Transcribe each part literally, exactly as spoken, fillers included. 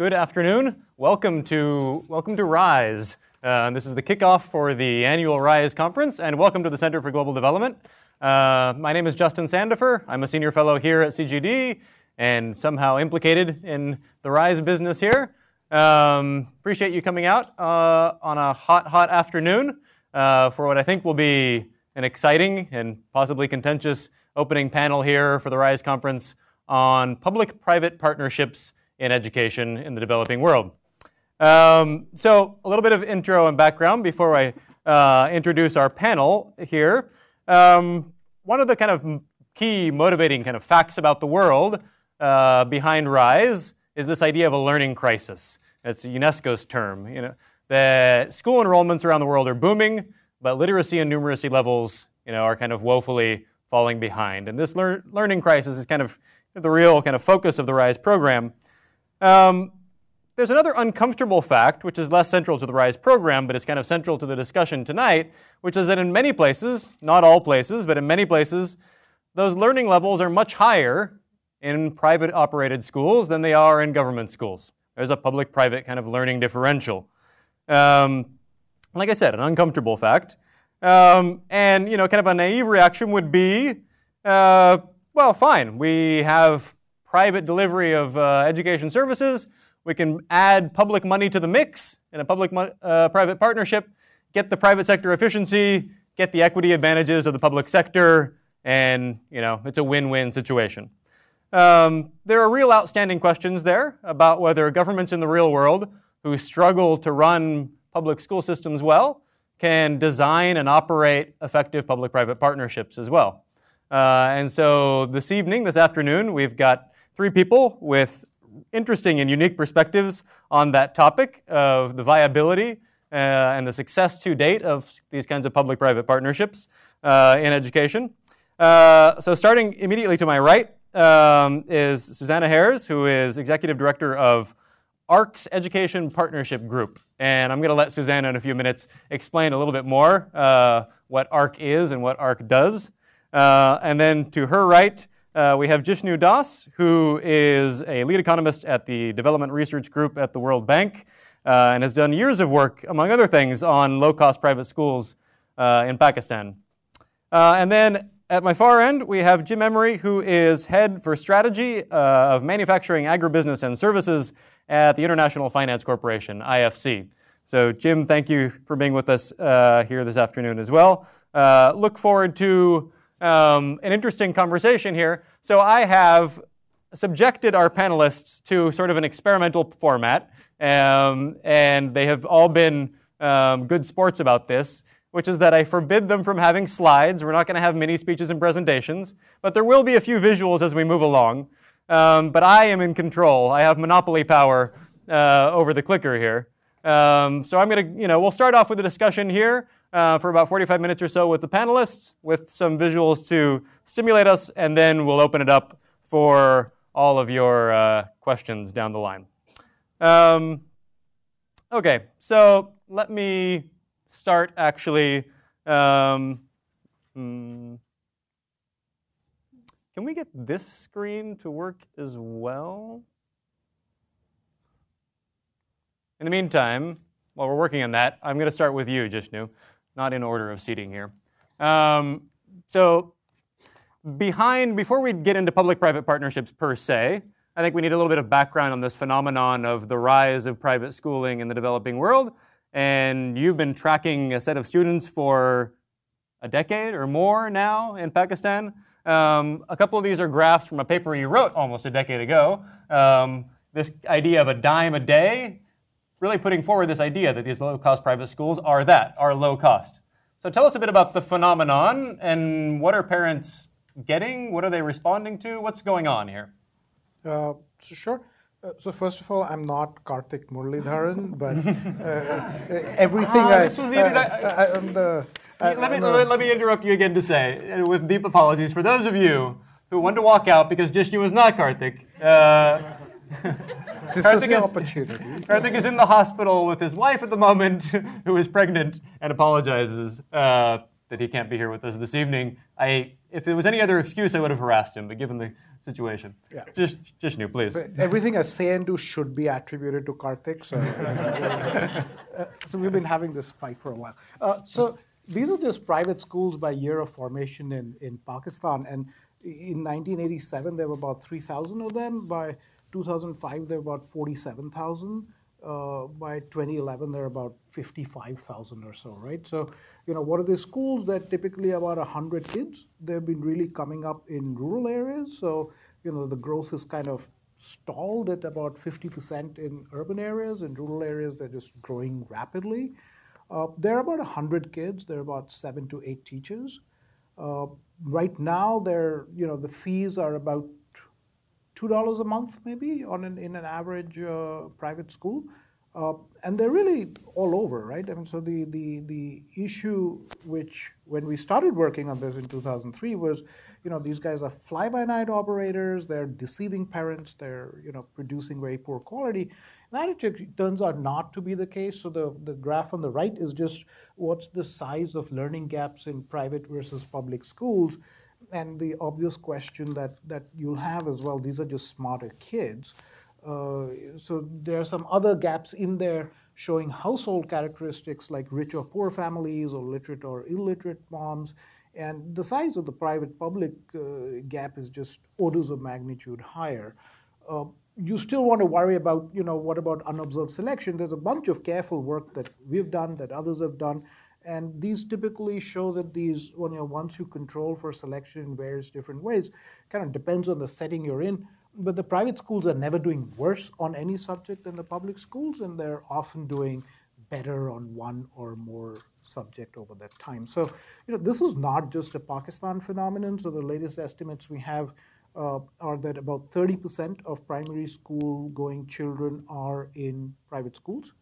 Good afternoon. Welcome to, welcome to RISE. Uh, this is the kickoff for the annual RISE conference, and welcome to the Center for Global Development. Uh, my name is Justin Sandefur. I'm a senior fellow here at C G D and somehow implicated in the RISE business here. Um, appreciate you coming out uh, on a hot, hot afternoon uh, for what I think will be an exciting and possibly contentious opening panel here for the RISE conference on public-private partnerships in education in the developing world. Um, so a little bit of intro and background before I uh, introduce our panel here. Um, one of the kind of key motivating kind of facts about the world uh, behind RISE is this idea of a learning crisis. That's UNESCO's term. You know, that school enrollments around the world are booming, but literacy and numeracy levels, you know, are kind of woefully falling behind. And this lear learning crisis is kind of the real kind of focus of the RISE program. Um, there's another uncomfortable fact, which is less central to the RISE program, but it's kind of central to the discussion tonight, which is that in many places, not all places, but in many places, those learning levels are much higher in private operated schools than they are in government schools. There's a public-private kind of learning differential. Um, like I said, an uncomfortable fact. Um, and, you know, kind of a naive reaction would be, uh, well, fine, we have private delivery of uh, education services. We can add public money to the mix in a public-private uh, partnership, get the private sector efficiency, get the equity advantages of the public sector, and you know it's a win-win situation. Um, there are real outstanding questions there about whether governments in the real world who struggle to run public school systems well can design and operate effective public-private partnerships as well. Uh, and so this evening, this afternoon, we've got three people with interesting and unique perspectives on that topic of the viability uh, and the success to date of these kinds of public-private partnerships uh, in education. Uh, so starting immediately to my right um, is Susanna Harris, who is Executive Director of ARC's Education Partnership Group. And I'm going to let Susanna in a few minutes explain a little bit more uh, what ARC is and what ARC does. Uh, and then to her right, Uh, we have Jishnu Das, who is a lead economist at the Development Research Group at the World Bank uh, and has done years of work, among other things, on low-cost private schools uh, in Pakistan. Uh, and then at my far end, we have Jim Emery, who is head for strategy uh, of manufacturing, agribusiness, and services at the International Finance Corporation, I F C. So Jim, thank you for being with us uh, here this afternoon as well. Uh, look forward to Um, an interesting conversation here. So I have subjected our panelists to sort of an experimental format, um, and they have all been um, good sports about this, which is that I forbid them from having slides. We're not going to have mini speeches and presentations, but there will be a few visuals as we move along. Um, but I am in control. I have monopoly power uh, over the clicker here. Um, so I'm going to, you know, we'll start off with a discussion here. Uh, for about forty-five minutes or so with the panelists, with some visuals to stimulate us, and then we'll open it up for all of your uh, questions down the line. Um, okay, so let me start actually. Um, hmm, can we get this screen to work as well? In the meantime, while we're working on that, I'm going to start with you, Jishnu. Not in order of seating here. Um, so behind, before we get into public-private partnerships per se, I think we need a little bit of background on this phenomenon of the rise of private schooling in the developing world. And you've been tracking a set of students for a decade or more now in Pakistan. Um, a couple of these are graphs from a paper you wrote almost a decade ago. Um, this idea of a dime a day, really putting forward this idea that these low-cost private schools are that, are low-cost. So tell us a bit about the phenomenon, and what are parents getting? What are they responding to? What's going on here? Uh, so sure. Uh, so first of all, I'm not Karthik Muralidharan, but uh, everything uh, I... This was the... Uh, I, I, I'm the I, let, me, I'm the, let me interrupt you again to say, with deep apologies, for those of you who want to walk out because Jishnu is not Karthik, uh, this Karthik is an opportunity. Karthik is in the hospital with his wife at the moment, who is pregnant, and apologizes uh, that he can't be here with us this evening. I, if there was any other excuse, I would have harassed him, but given the situation. Yeah. Just, Jishnu, please. But everything I say and do should be attributed to Karthik, so, uh, so we've been having this fight for a while. Uh, so these are just private schools by year of formation in, in Pakistan, and in nineteen eighty-seven, there were about three thousand of them. By two thousand five, there were about forty-seven thousand. Uh, by twenty eleven, there are about fifty-five thousand or so, right? So, you know, what are the schools that typically about one hundred kids? They've been really coming up in rural areas. So, you know, the growth is kind of stalled at about fifty percent in urban areas. In rural areas, they're just growing rapidly. Uh, there are about one hundred kids. There are about seven to eight teachers. Uh, right now, they're, you know, the fees are about two dollars a month, maybe, on an, in an average uh, private school. Uh, and they're really all over, right? I mean, so the, the, the issue which, when we started working on this in two thousand three was, you know, these guys are fly-by-night operators, they're deceiving parents, they're, you know, producing very poor quality. And that actually turns out not to be the case. So the, the graph on the right is just what's the size of learning gaps in private versus public schools. And the obvious question that, that you'll have as well, these are just smarter kids. Uh, so there are some other gaps in there showing household characteristics like rich or poor families or literate or illiterate moms. And the size of the private-public uh, gap is just orders of magnitude higher. Uh, you still want to worry about, you know, what about unobserved selection? There's a bunch of careful work that we've done, that others have done. And these typically show that these, you know, once you control for selection in various different ways, kind of depends on the setting you're in. But the private schools are never doing worse on any subject than the public schools, and they're often doing better on one or more subject over that time. So, you know, this is not just a Pakistan phenomenon. So the latest estimates we have uh, are that about thirty percent of primary school-going children are in private schools.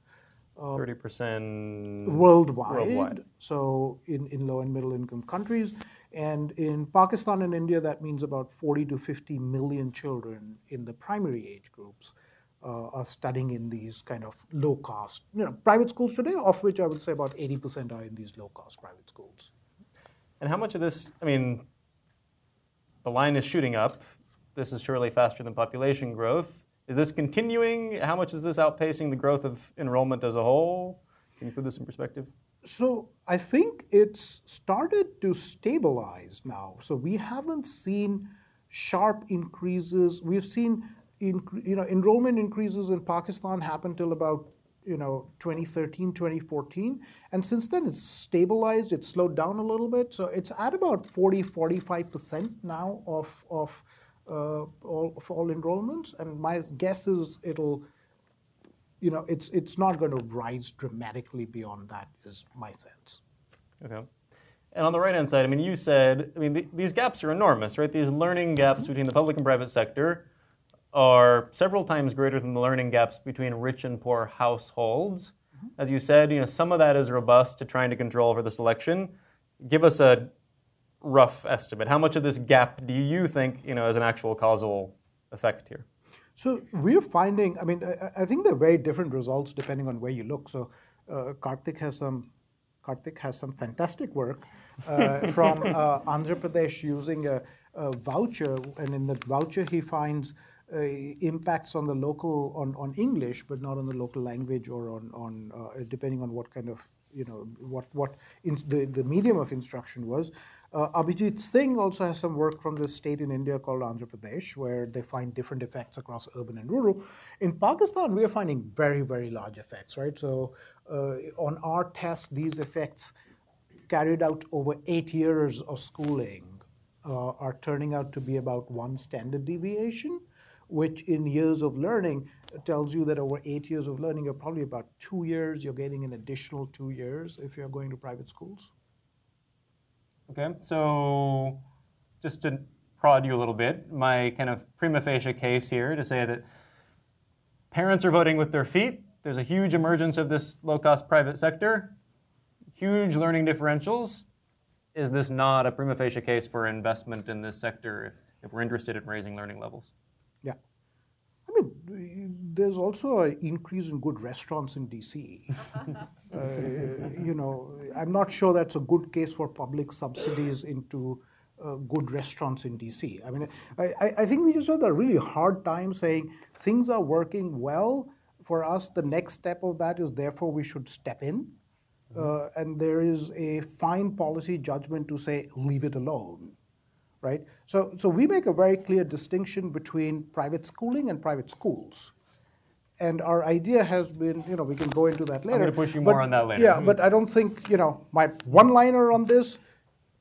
thirty percent worldwide, worldwide, so in, in low and middle income countries. And in Pakistan and India, that means about forty to fifty million children in the primary age groups uh, are studying in these kind of low cost, you know, private schools today, of which I would say about eighty percent are in these low cost private schools. And how much of this, I mean, the line is shooting up. This is surely faster than population growth. Is this continuing? How much is this outpacing the growth of enrollment as a whole? Can you put this in perspective? So I think it's started to stabilize now. So we haven't seen sharp increases. We've seen in, you know, enrollment increases in Pakistan happen till about, you know, twenty thirteen, twenty fourteen. And since then it's stabilized, it's slowed down a little bit. So it's at about forty, forty-five percent now of, of Uh, all, for all enrollments, and my guess is it'll, you know, it's it's not going to rise dramatically beyond that, is my sense. Okay. And on the right-hand side, I mean, you said, I mean, th these gaps are enormous, right? These learning gaps between the public and private sector are several times greater than the learning gaps between rich and poor households. Mm-hmm. As you said, you know, some of that is robust to trying to control for the selection. Give us a rough estimate. How much of this gap do you think, you know, is an actual causal effect here? So we're finding, I mean, I, I think they're very different results depending on where you look. So uh, Karthik has some, Karthik has some fantastic work uh, from uh, Andhra Pradesh using a, a voucher, and in that voucher he finds uh, impacts on the local, on on English, but not on the local language or on on uh, depending on what kind of, you know, what what in the the medium of instruction was. Uh, Abhijit Singh also has some work from the state in India called Andhra Pradesh, where they find different effects across urban and rural. In Pakistan, we are finding very, very large effects, right? So uh, on our test, these effects carried out over eight years of schooling uh, are turning out to be about one standard deviation, which in years of learning tells you that over eight years of learning, you're probably about two years, you're getting an additional two years if you're going to private schools. Okay, so just to prod you a little bit, my kind of prima facie case here to say that parents are voting with their feet, there's a huge emergence of this low-cost private sector, huge learning differentials. Is this not a prima facie case for investment in this sector if, if we're interested in raising learning levels? Yeah. I mean, there's also an increase in good restaurants in D C. uh, uh, you know, I'm not sure that's a good case for public subsidies into uh, good restaurants in D C. I mean, I, I think we just had a really hard time saying things are working well. For us, the next step of that is therefore we should step in. Uh, and there is a fine policy judgment to say, leave it alone, right? So, so we make a very clear distinction between private schooling and private schools. And our idea has been, you know, we can go into that later. I'm going to push you more but, on that later. Yeah, but I don't think, you know, my one-liner on this,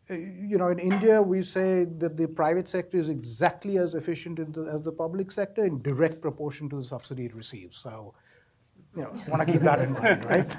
you know, in India, we say that the private sector is exactly as efficient in the, as the public sector in direct proportion to the subsidy it receives. So, you know, want to keep that in mind, right?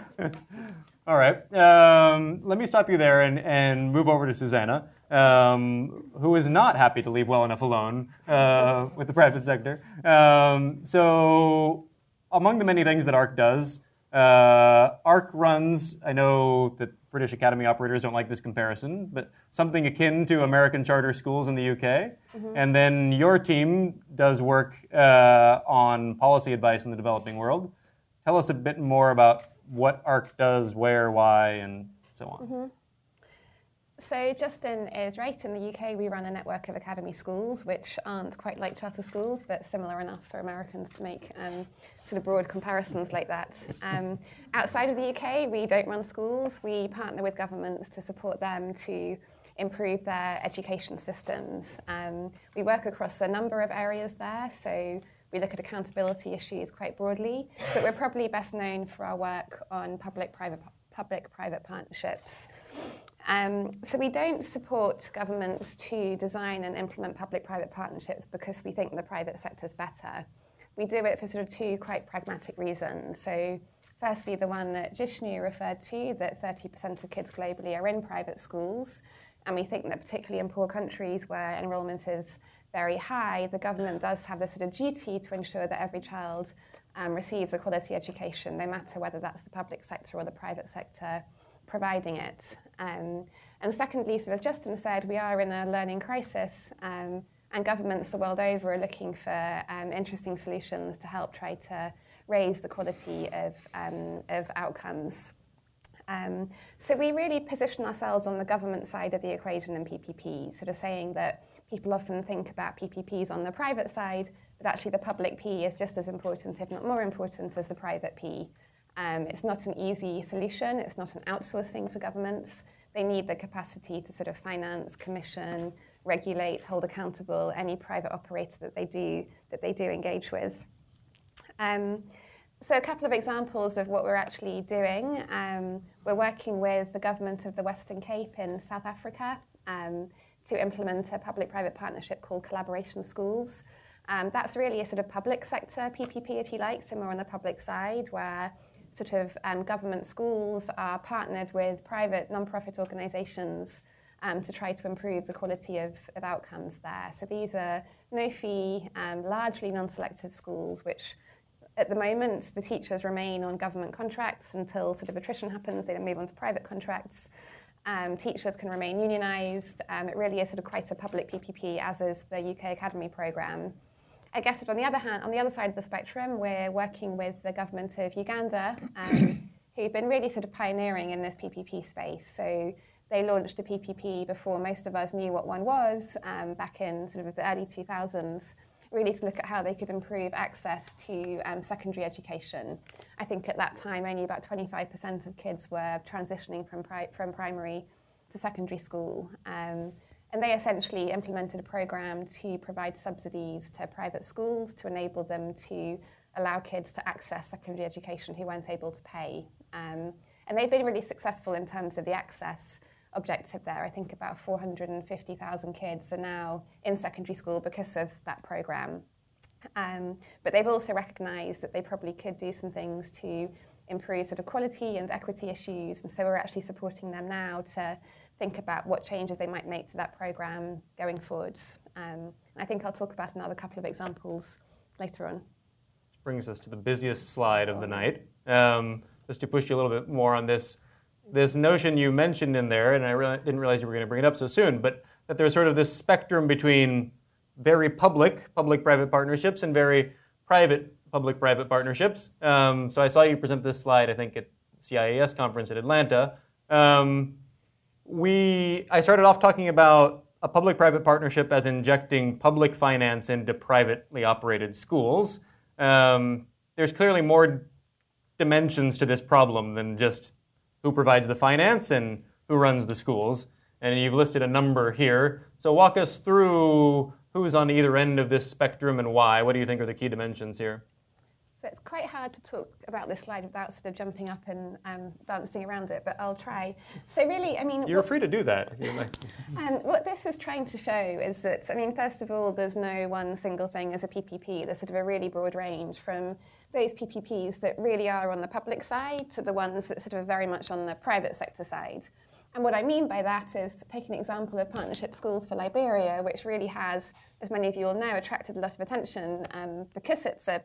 All right. Um, let me stop you there and, and move over to Susanna, um, who is not happy to leave well enough alone uh, with the private sector. Um, so... Among the many things that A R C does, uh, A R C runs, I know that British Academy operators don't like this comparison, but something akin to American charter schools in the U K. Mm-hmm. And then your team does work uh, on policy advice in the developing world. Tell us a bit more about what A R C does, where, why, and so on. Mm-hmm. So Justin is right. In the U K, we run a network of academy schools, which aren't quite like charter schools, but similar enough for Americans to make um, sort of broad comparisons like that. Um, outside of the U K, we don't run schools. We partner with governments to support them to improve their education systems. Um, we work across a number of areas there, so we look at accountability issues quite broadly, but we're probably best known for our work on public-private public-private partnerships. Um, so we don't support governments to design and implement public-private partnerships because we think the private sector is better. We do it for sort of two quite pragmatic reasons. So firstly, the one that Jishnu referred to, that thirty percent of kids globally are in private schools. And we think that particularly in poor countries where enrollment is very high, the government does have the sort of duty to ensure that every child um, receives a quality education, no matter whether that's the public sector or the private sector providing it. Um, and secondly, so as Justin said, we are in a learning crisis, um, and governments the world over are looking for um, interesting solutions to help try to raise the quality of, um, of outcomes. Um, so we really position ourselves on the government side of the equation in P P P, sort of saying that people often think about P P Ps on the private side, but actually the public P is just as important, if not more important, as the private P. Um, it's not an easy solution. It's not an outsourcing for governments. They need the capacity to sort of finance, commission, regulate, hold accountable any private operator that they do that they do engage with. Um, so a couple of examples of what we're actually doing. Um, we're working with the government of the Western Cape in South Africa um, to implement a public-private partnership called Collaboration Schools. Um, that's really a sort of public sector P P P, if you like, so more on the public side where sort of um, government schools are partnered with private non-profit organisations um, to try to improve the quality of, of outcomes there. So these are no-fee, um, largely non-selective schools, which at the moment the teachers remain on government contracts until sort of attrition happens. They then move on to private contracts. Um, teachers can remain unionised. Um, it really is sort of quite a public P P P, as is the U K Academy programme. I guess on the other hand, on the other side of the spectrum, we're working with the government of Uganda, um, who've been really sort of pioneering in this P P P space. So they launched a P P P before most of us knew what one was, um, back in sort of the early two thousands, really to look at how they could improve access to um, secondary education. I think at that time, only about twenty-five percent of kids were transitioning from, pri from primary to secondary school. Um, And they essentially implemented a program to provide subsidies to private schools to enable them to allow kids to access secondary education who weren't able to pay. Um, and they've been really successful in terms of the access objective there. I think about four hundred fifty thousand kids are now in secondary school because of that program. Um, but they've also recognized that they probably could do some things to improve sort of quality and equity issues. And so we're actually supporting them now to think about what changes they might make to that program going forwards. Um, I think I'll talk about another couple of examples later on. Which brings us to the busiest slide of the night. Um, just to push you a little bit more on this, this notion you mentioned in there, and I re didn't realize you were going to bring it up so soon, but that there's sort of this spectrum between very public, public-private partnerships and very private, public-private partnerships. Um, so I saw you present this slide, I think, at C I A S conference in Atlanta, um, we, I started off talking about a public-private partnership as injecting public finance into privately operated schools. Um, there's clearly more dimensions to this problem than just who provides the finance and who runs the schools. And you've listed a number here. So walk us through who's on either end of this spectrum and why. What do you think are the key dimensions here? So it's quite hard to talk about this slide without sort of jumping up and um, dancing around it, but I'll try. So really, I mean... You're what, free to do that. If you like. um, what this is trying to show is that, I mean, first of all, there's no one single thing as a P P P. There's sort of a really broad range from those P P Ps that really are on the public side to the ones that sort of are very much on the private sector side. And what I mean by that is, take an example of Partnership Schools for Liberia, which really has, as many of you will know, attracted a lot of attention um, because it's a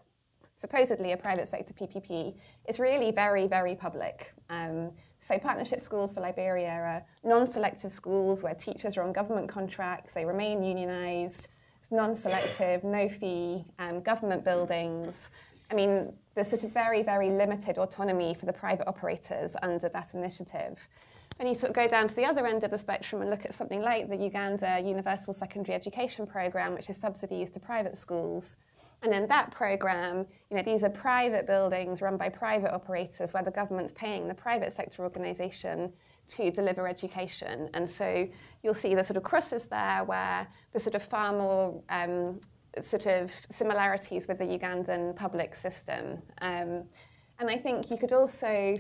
supposedly a private sector P P P, is really very, very public. Um, so Partnership Schools for Liberia are non-selective schools where teachers are on government contracts, they remain unionised, it's non-selective, no-fee, um, government buildings. I mean, there's sort of very, very limited autonomy for the private operators under that initiative. And you sort of go down to the other end of the spectrum and look at something like the Uganda Universal Secondary Education Program, which is subsidies to private schools. And then that program, you know, these are private buildings run by private operators where the government's paying the private sector organization to deliver education. And so you'll see the sort of crosses there where there's sort of far more um, sort of similarities with the Ugandan public system. Um, and I think you could also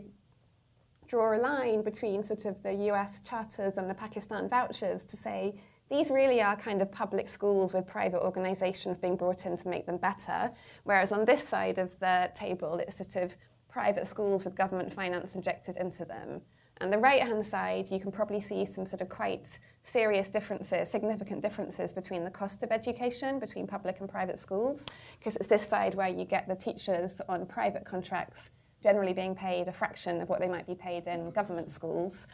draw a line between sort of the U S charters and the Pakistan vouchers to say, these really are kind of public schools with private organisations being brought in to make them better, whereas on this side of the table, it's sort of private schools with government finance injected into them. And the right-hand side, you can probably see some sort of quite serious differences, significant differences between the cost of education between public and private schools, because it's this side where you get the teachers on private contracts generally being paid a fraction of what they might be paid in government schools.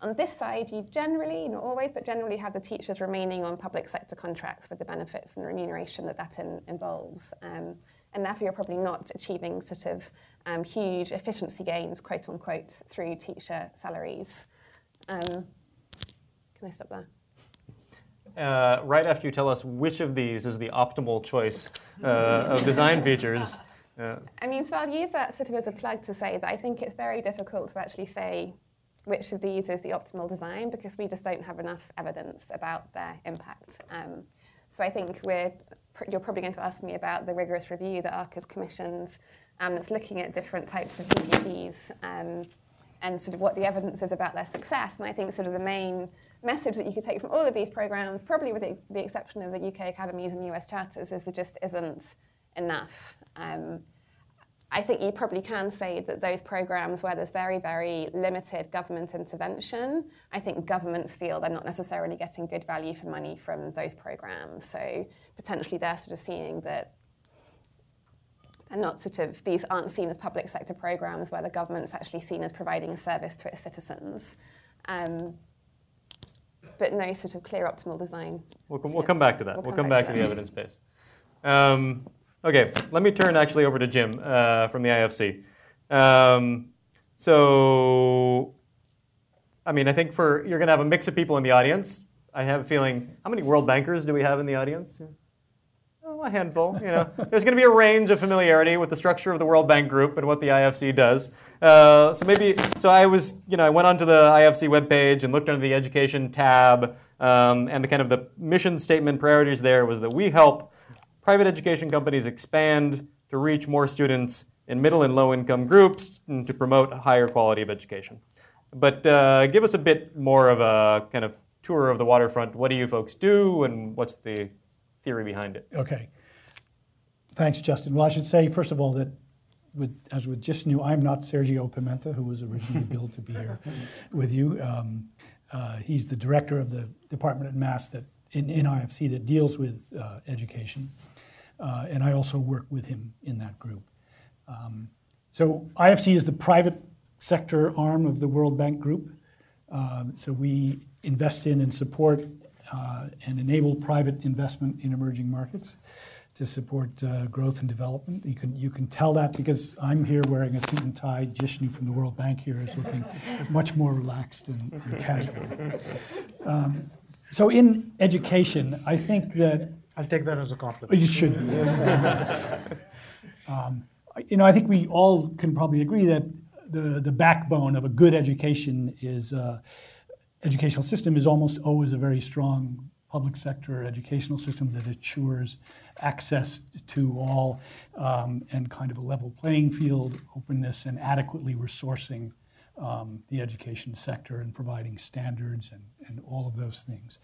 On this side, you generally, not always, but generally have the teachers remaining on public sector contracts with the benefits and the remuneration that that in, involves. Um, and therefore, you're probably not achieving sort of um, huge efficiency gains, quote unquote, through teacher salaries. Um, can I stop there? Uh, right after you tell us which of these is the optimal choice uh, of design features. Uh, I mean, so I'll use that sort of as a plug to say that I think it's very difficult to actually say which of these is the optimal design, because we just don't have enough evidence about their impact. Um, so I think we're, you're probably going to ask me about the rigorous review that ARC has commissioned um, that's looking at different types of P P Ps um, and sort of what the evidence is about their success. And I think sort of the main message that you could take from all of these programs, probably with the, the exception of the U K academies and U S charters, is there just isn't enough. Um, I think you probably can say that those programs where there's very, very limited government intervention, I think governments feel they're not necessarily getting good value for money from those programs. So potentially they're sort of seeing that they're not sort of, these aren't seen as public sector programs where the government's actually seen as providing a service to its citizens. Um, but no sort of clear optimal design. We'll, we'll come back to that. We'll, we'll come, come back, back to, to the evidence base. Um, Okay, let me turn actually over to Jim uh, from the I F C. Um, so, I mean, I think for you're going to have a mix of people in the audience. I have a feeling, how many World Bankers do we have in the audience? Oh, a handful, you know. There's going to be a range of familiarity with the structure of the World Bank Group and what the I F C does. Uh, so maybe, so I was, you know, I went onto the I F C webpage and looked under the education tab, um, and the kind of the mission statement priorities there was that we help private education companies expand to reach more students in middle and low income groups and to promote higher quality of education. But uh, give us a bit more of a kind of tour of the waterfront. What do you folks do and what's the theory behind it? Okay. Thanks, Justin. Well, I should say, first of all, that with, as with Jishnu, I'm not Sergio Pimenta, who was originally billed to be here with you. Um, uh, he's the director of the department at Mass that in, in I F C that deals with uh, education. Uh, and I also work with him in that group. Um, so I F C is the private sector arm of the World Bank Group. Um, so we invest in and support uh, and enable private investment in emerging markets to support uh, growth and development. You can, you can tell that because I'm here wearing a suit and tie. Jishnu from the World Bank here is looking much more relaxed and, and casual. Um, so in education, I think that... I'll take that as a compliment. You should. Yes. um, you know, I think we all can probably agree that the, the backbone of a good education is... Uh, educational system is almost always a very strong public sector educational system that ensures access to all um, and kind of a level playing field, openness, and adequately resourcing um, the education sector and providing standards and, and all of those things.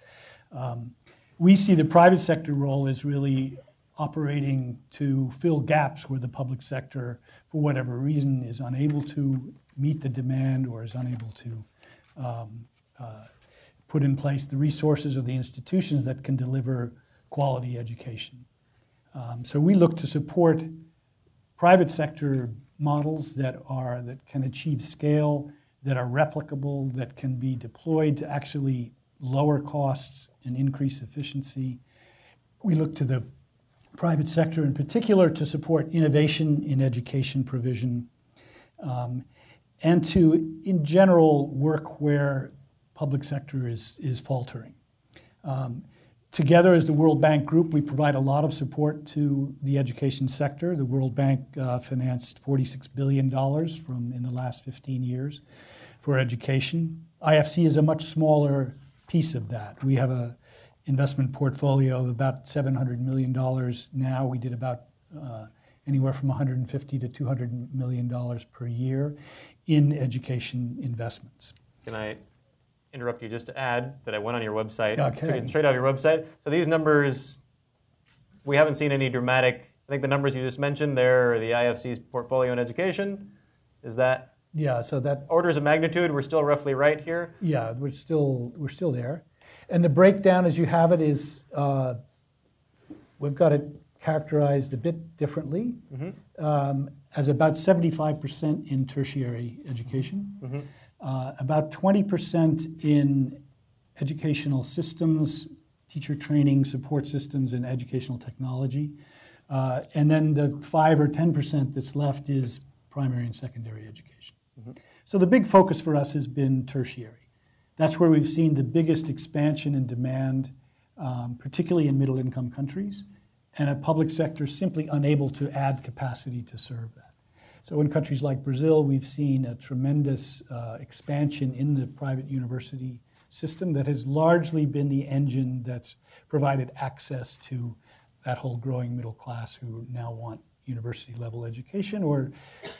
Um, we see the private sector role as really operating to fill gaps where the public sector, for whatever reason, is unable to meet the demand or is unable to um, Uh, put in place the resources of the institutions that can deliver quality education. Um, so we look to support private sector models that are, that can achieve scale, that are replicable, that can be deployed to actually lower costs and increase efficiency. We look to the private sector in particular to support innovation in education provision, um, and to, in general, work where public sector is, is faltering. Um, together as the World Bank Group, we provide a lot of support to the education sector. The World Bank uh, financed forty-six billion dollars from in the last fifteen years for education. I F C is a much smaller piece of that. We have an investment portfolio of about seven hundred million dollars now. We did about uh, anywhere from one hundred fifty to two hundred million dollars per year in education investments. Can I interrupt you just to add that I went on your website, okay. Took it straight out of your website. So these numbers, we haven't seen any dramatic, I think the numbers you just mentioned there, the I F C's portfolio in education, is that? Yeah, so that. Orders of magnitude, we're still roughly right here? Yeah, we're still, we're still there. And the breakdown as you have it is, uh, we've got it characterized a bit differently, mm-hmm. um, as about seventy-five percent in tertiary education. Mm-hmm. Uh, about twenty percent in educational systems, teacher training, support systems, and educational technology. Uh, and then the five or ten percent that's left is primary and secondary education. Mm-hmm. So the big focus for us has been tertiary. That's where we've seen the biggest expansion in demand, um, particularly in middle-income countries, and a public sector simply unable to add capacity to serve that. So in countries like Brazil, we've seen a tremendous uh, expansion in the private university system that has largely been the engine that's provided access to that whole growing middle class who now want university level education or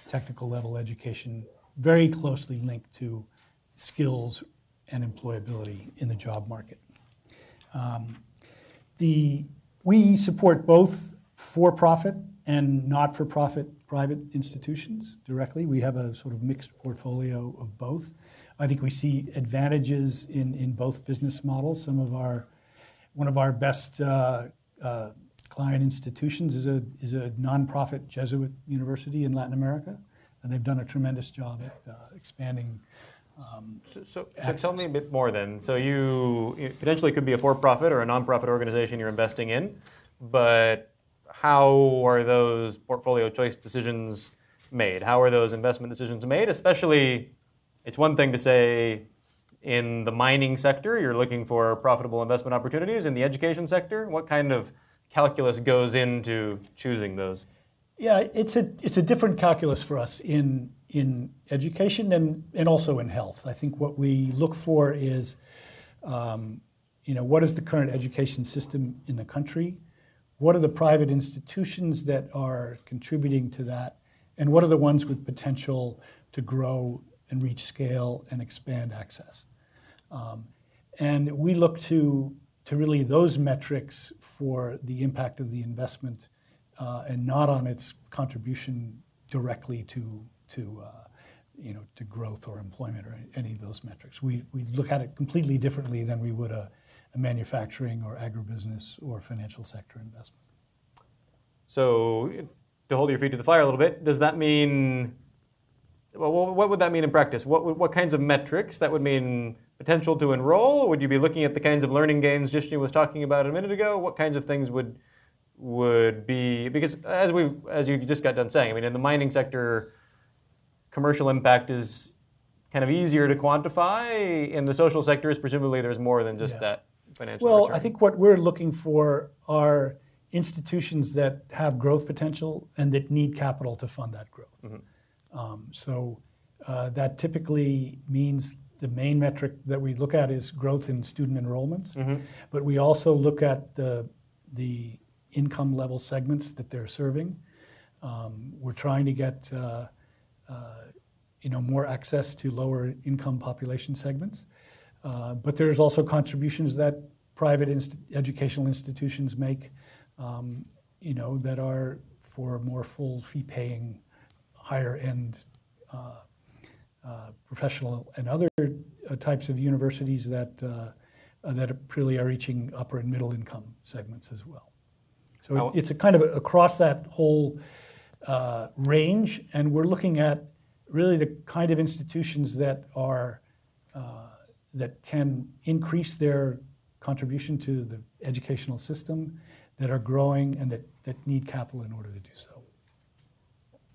technical level education, very closely linked to skills and employability in the job market. Um, the, we support both for-profit and not-for-profit private institutions directly. We have a sort of mixed portfolio of both. I think we see advantages in, in both business models. Some of our, one of our best uh, uh, client institutions is a, is a nonprofit Jesuit university in Latin America, and they've done a tremendous job at uh, expanding. Um, so, so, so tell me a bit more then. So you, you potentially could be a for-profit or a nonprofit organization you're investing in, but how are those portfolio choice decisions made? How are those investment decisions made? Especially, it's one thing to say in the mining sector, you're looking for profitable investment opportunities. In the education sector, what kind of calculus goes into choosing those? Yeah, it's a, it's a different calculus for us in, in education and, and also in health. I think what we look for is, um, you know, what is the current education system in the country? What are the private institutions that are contributing to that? And what are the ones with potential to grow and reach scale and expand access? Um, and we look to, to really those metrics for the impact of the investment uh, and not on its contribution directly to, to, uh, you know, to growth or employment or any of those metrics. We, we look at it completely differently than we would a manufacturing or agribusiness or financial sector investment. So to hold your feet to the fire a little bit, does that mean, well, what would that mean in practice? What, what kinds of metrics? That would mean potential to enroll? Would you be looking at the kinds of learning gains Jishnu was talking about a minute ago? What kinds of things would would be, because as we as you just got done saying, I mean, in the mining sector, commercial impact is kind of easier to quantify. In the social sectors, presumably there's more than just yeah. that financial Well, return. I think what we're looking for are institutions that have growth potential and that need capital to fund that growth. Mm-hmm. um, so uh, that typically means the main metric that we look at is growth in student enrollments, mm-hmm. but we also look at the, the income level segments that they're serving. Um, we're trying to get uh, uh, you know, more access to lower income population segments, uh, but there's also contributions that private inst- educational institutions make um, you know, that are for more full fee-paying, higher-end uh, Uh, professional and other uh, types of universities that uh, that really are reaching upper and middle income segments as well. So it, it's a kind of a, across that whole uh, range, and we're looking at really the kind of institutions that are uh, that can increase their contribution to the educational system, that are growing and that, that need capital in order to do so.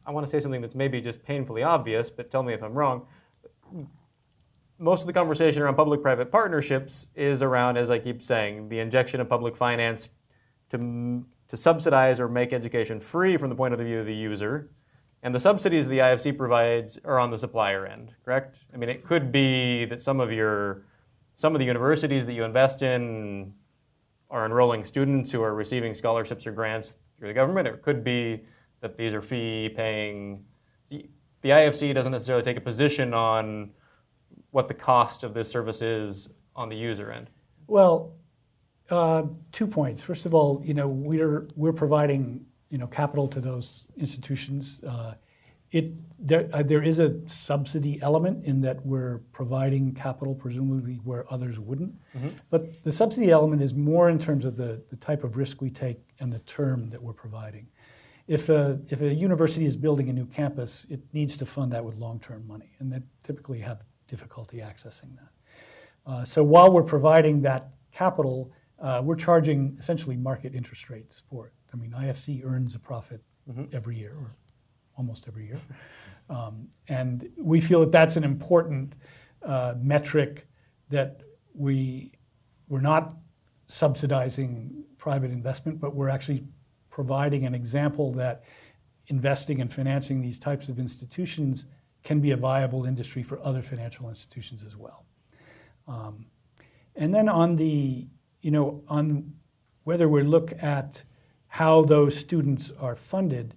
I want to say something that's maybe just painfully obvious, but tell me if I'm wrong. Most of the conversation around public-private partnerships is around, as I keep saying, the injection of public finance to, to subsidize or make education free from the point of view of the user. And the subsidies the I F C provides are on the supplier end, correct? I mean, it could be that some of your, some of the universities that you invest in are enrolling students who are receiving scholarships or grants through the government. It could be that these are fee-paying. The I F C doesn't necessarily take a position on what the cost of this service is on the user end. Well, uh, two points. First of all, you know, we're we're providing you know capital to those institutions. Uh, it there uh, there is a subsidy element in that we're providing capital, presumably where others wouldn't. Mm-hmm. But the subsidy element is more in terms of the the type of risk we take and the term that we're providing. If a, if a university is building a new campus, it needs to fund that with long-term money, and they typically have difficulty accessing that. Uh, so while we're providing that capital, uh, we're charging essentially market interest rates for it. I mean, I F C earns a profit mm-hmm. every year, or almost every year. Um, and we feel that that's an important uh, metric, that we, we're not subsidizing private investment, but we're actually providing an example that investing and financing these types of institutions can be a viable industry for other financial institutions as well. Um, and then on the, you know, on whether we look at how those students are funded,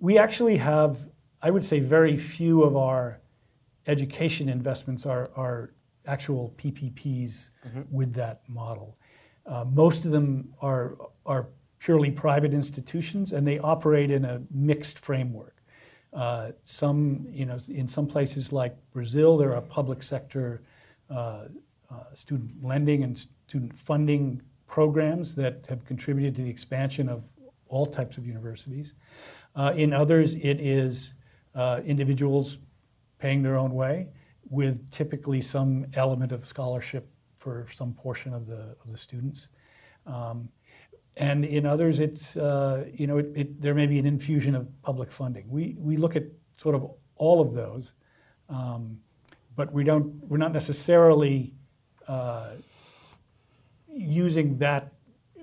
we actually have, I would say, very few of our education investments are, are actual P P Ps mm-hmm. with that model. Uh, most of them are are. purely private institutions, and they operate in a mixed framework. Uh, some, you know, in some places like Brazil, there are public sector uh, uh, student lending and student funding programs that have contributed to the expansion of all types of universities. Uh, in others, it is uh, individuals paying their own way, with typically some element of scholarship for some portion of the of the students. Um, And in others, it's, uh, you know, it, it, there may be an infusion of public funding. We, we look at sort of all of those, um, but we don't, we're not necessarily uh, using that,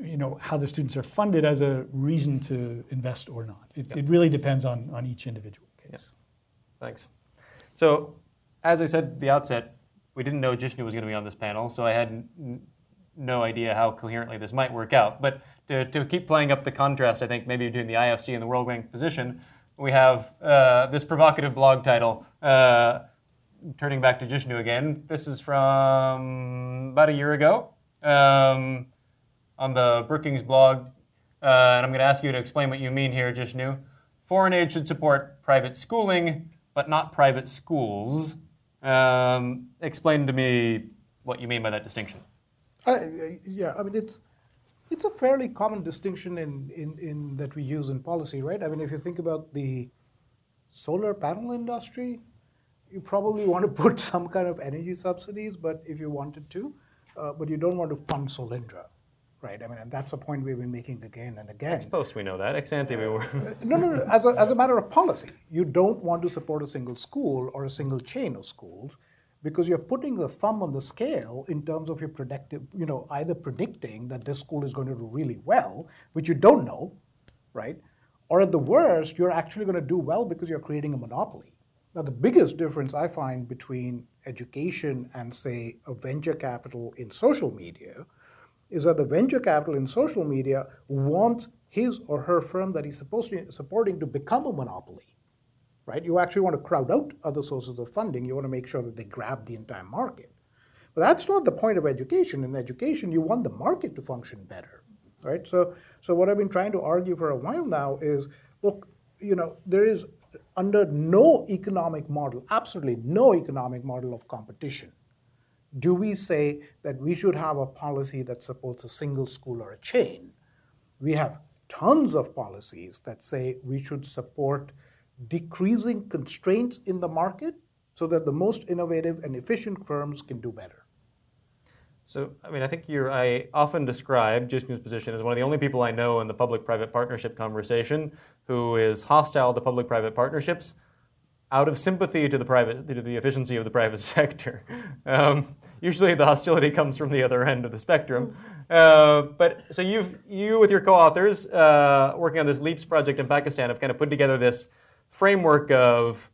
you know, how the students are funded as a reason to invest or not. It, yep. it really depends on, on each individual case. Yes. Thanks. So, as I said at the outset, we didn't know Jishnu was going to be on this panel, so I had no idea how coherently this might work out. But to, to keep playing up the contrast, I think, maybe between the I F C and the World Bank position, we have uh, this provocative blog title, uh, turning back to Jishnu again. This is from about a year ago um, on the Brookings blog. Uh, and I'm going to ask you to explain what you mean here, Jishnu. Foreign aid should support private schooling, but not private schools. Um, explain to me what you mean by that distinction. I, yeah, I mean, it's it's a fairly common distinction in, in, in that we use in policy, right? I mean, if you think about the solar panel industry, you probably want to put some kind of energy subsidies, but if you wanted to, uh, but you don't want to fund Solyndra, right? I mean, and that's a point we've been making again and again. Ex post, we know that. Ex ante, we were. no, no, no. As a, as a matter of policy, you don't want to support a single school or a single chain of schools because you're putting the thumb on the scale in terms of your predictive, you know, either predicting that this school is going to do really well, which you don't know, right? Or at the worst, you're actually going to do well because you're creating a monopoly. Now, the biggest difference I find between education and, say, a venture capital in social media is that the venture capital in social media wants his or her firm that he's supposed to be supporting to become a monopoly, right? You actually want to crowd out other sources of funding. You want to make sure that they grab the entire market. But that's not the point of education. In education, you want the market to function better, right? So, so what I've been trying to argue for a while now is, look, you know, there is under no economic model, absolutely no economic model of competition, do we say that we should have a policy that supports a single school or a chain. We have tons of policies that say we should support decreasing constraints in the market so that the most innovative and efficient firms can do better. So, I mean, I think you're, I often describe Jishnu's position as one of the only people I know in the public-private partnership conversation who is hostile to public-private partnerships out of sympathy to the private, to the efficiency of the private sector. Um, usually the hostility comes from the other end of the spectrum. Uh, but, so you've, you with your co-authors uh, working on this LEAPS project in Pakistan have kind of put together this framework of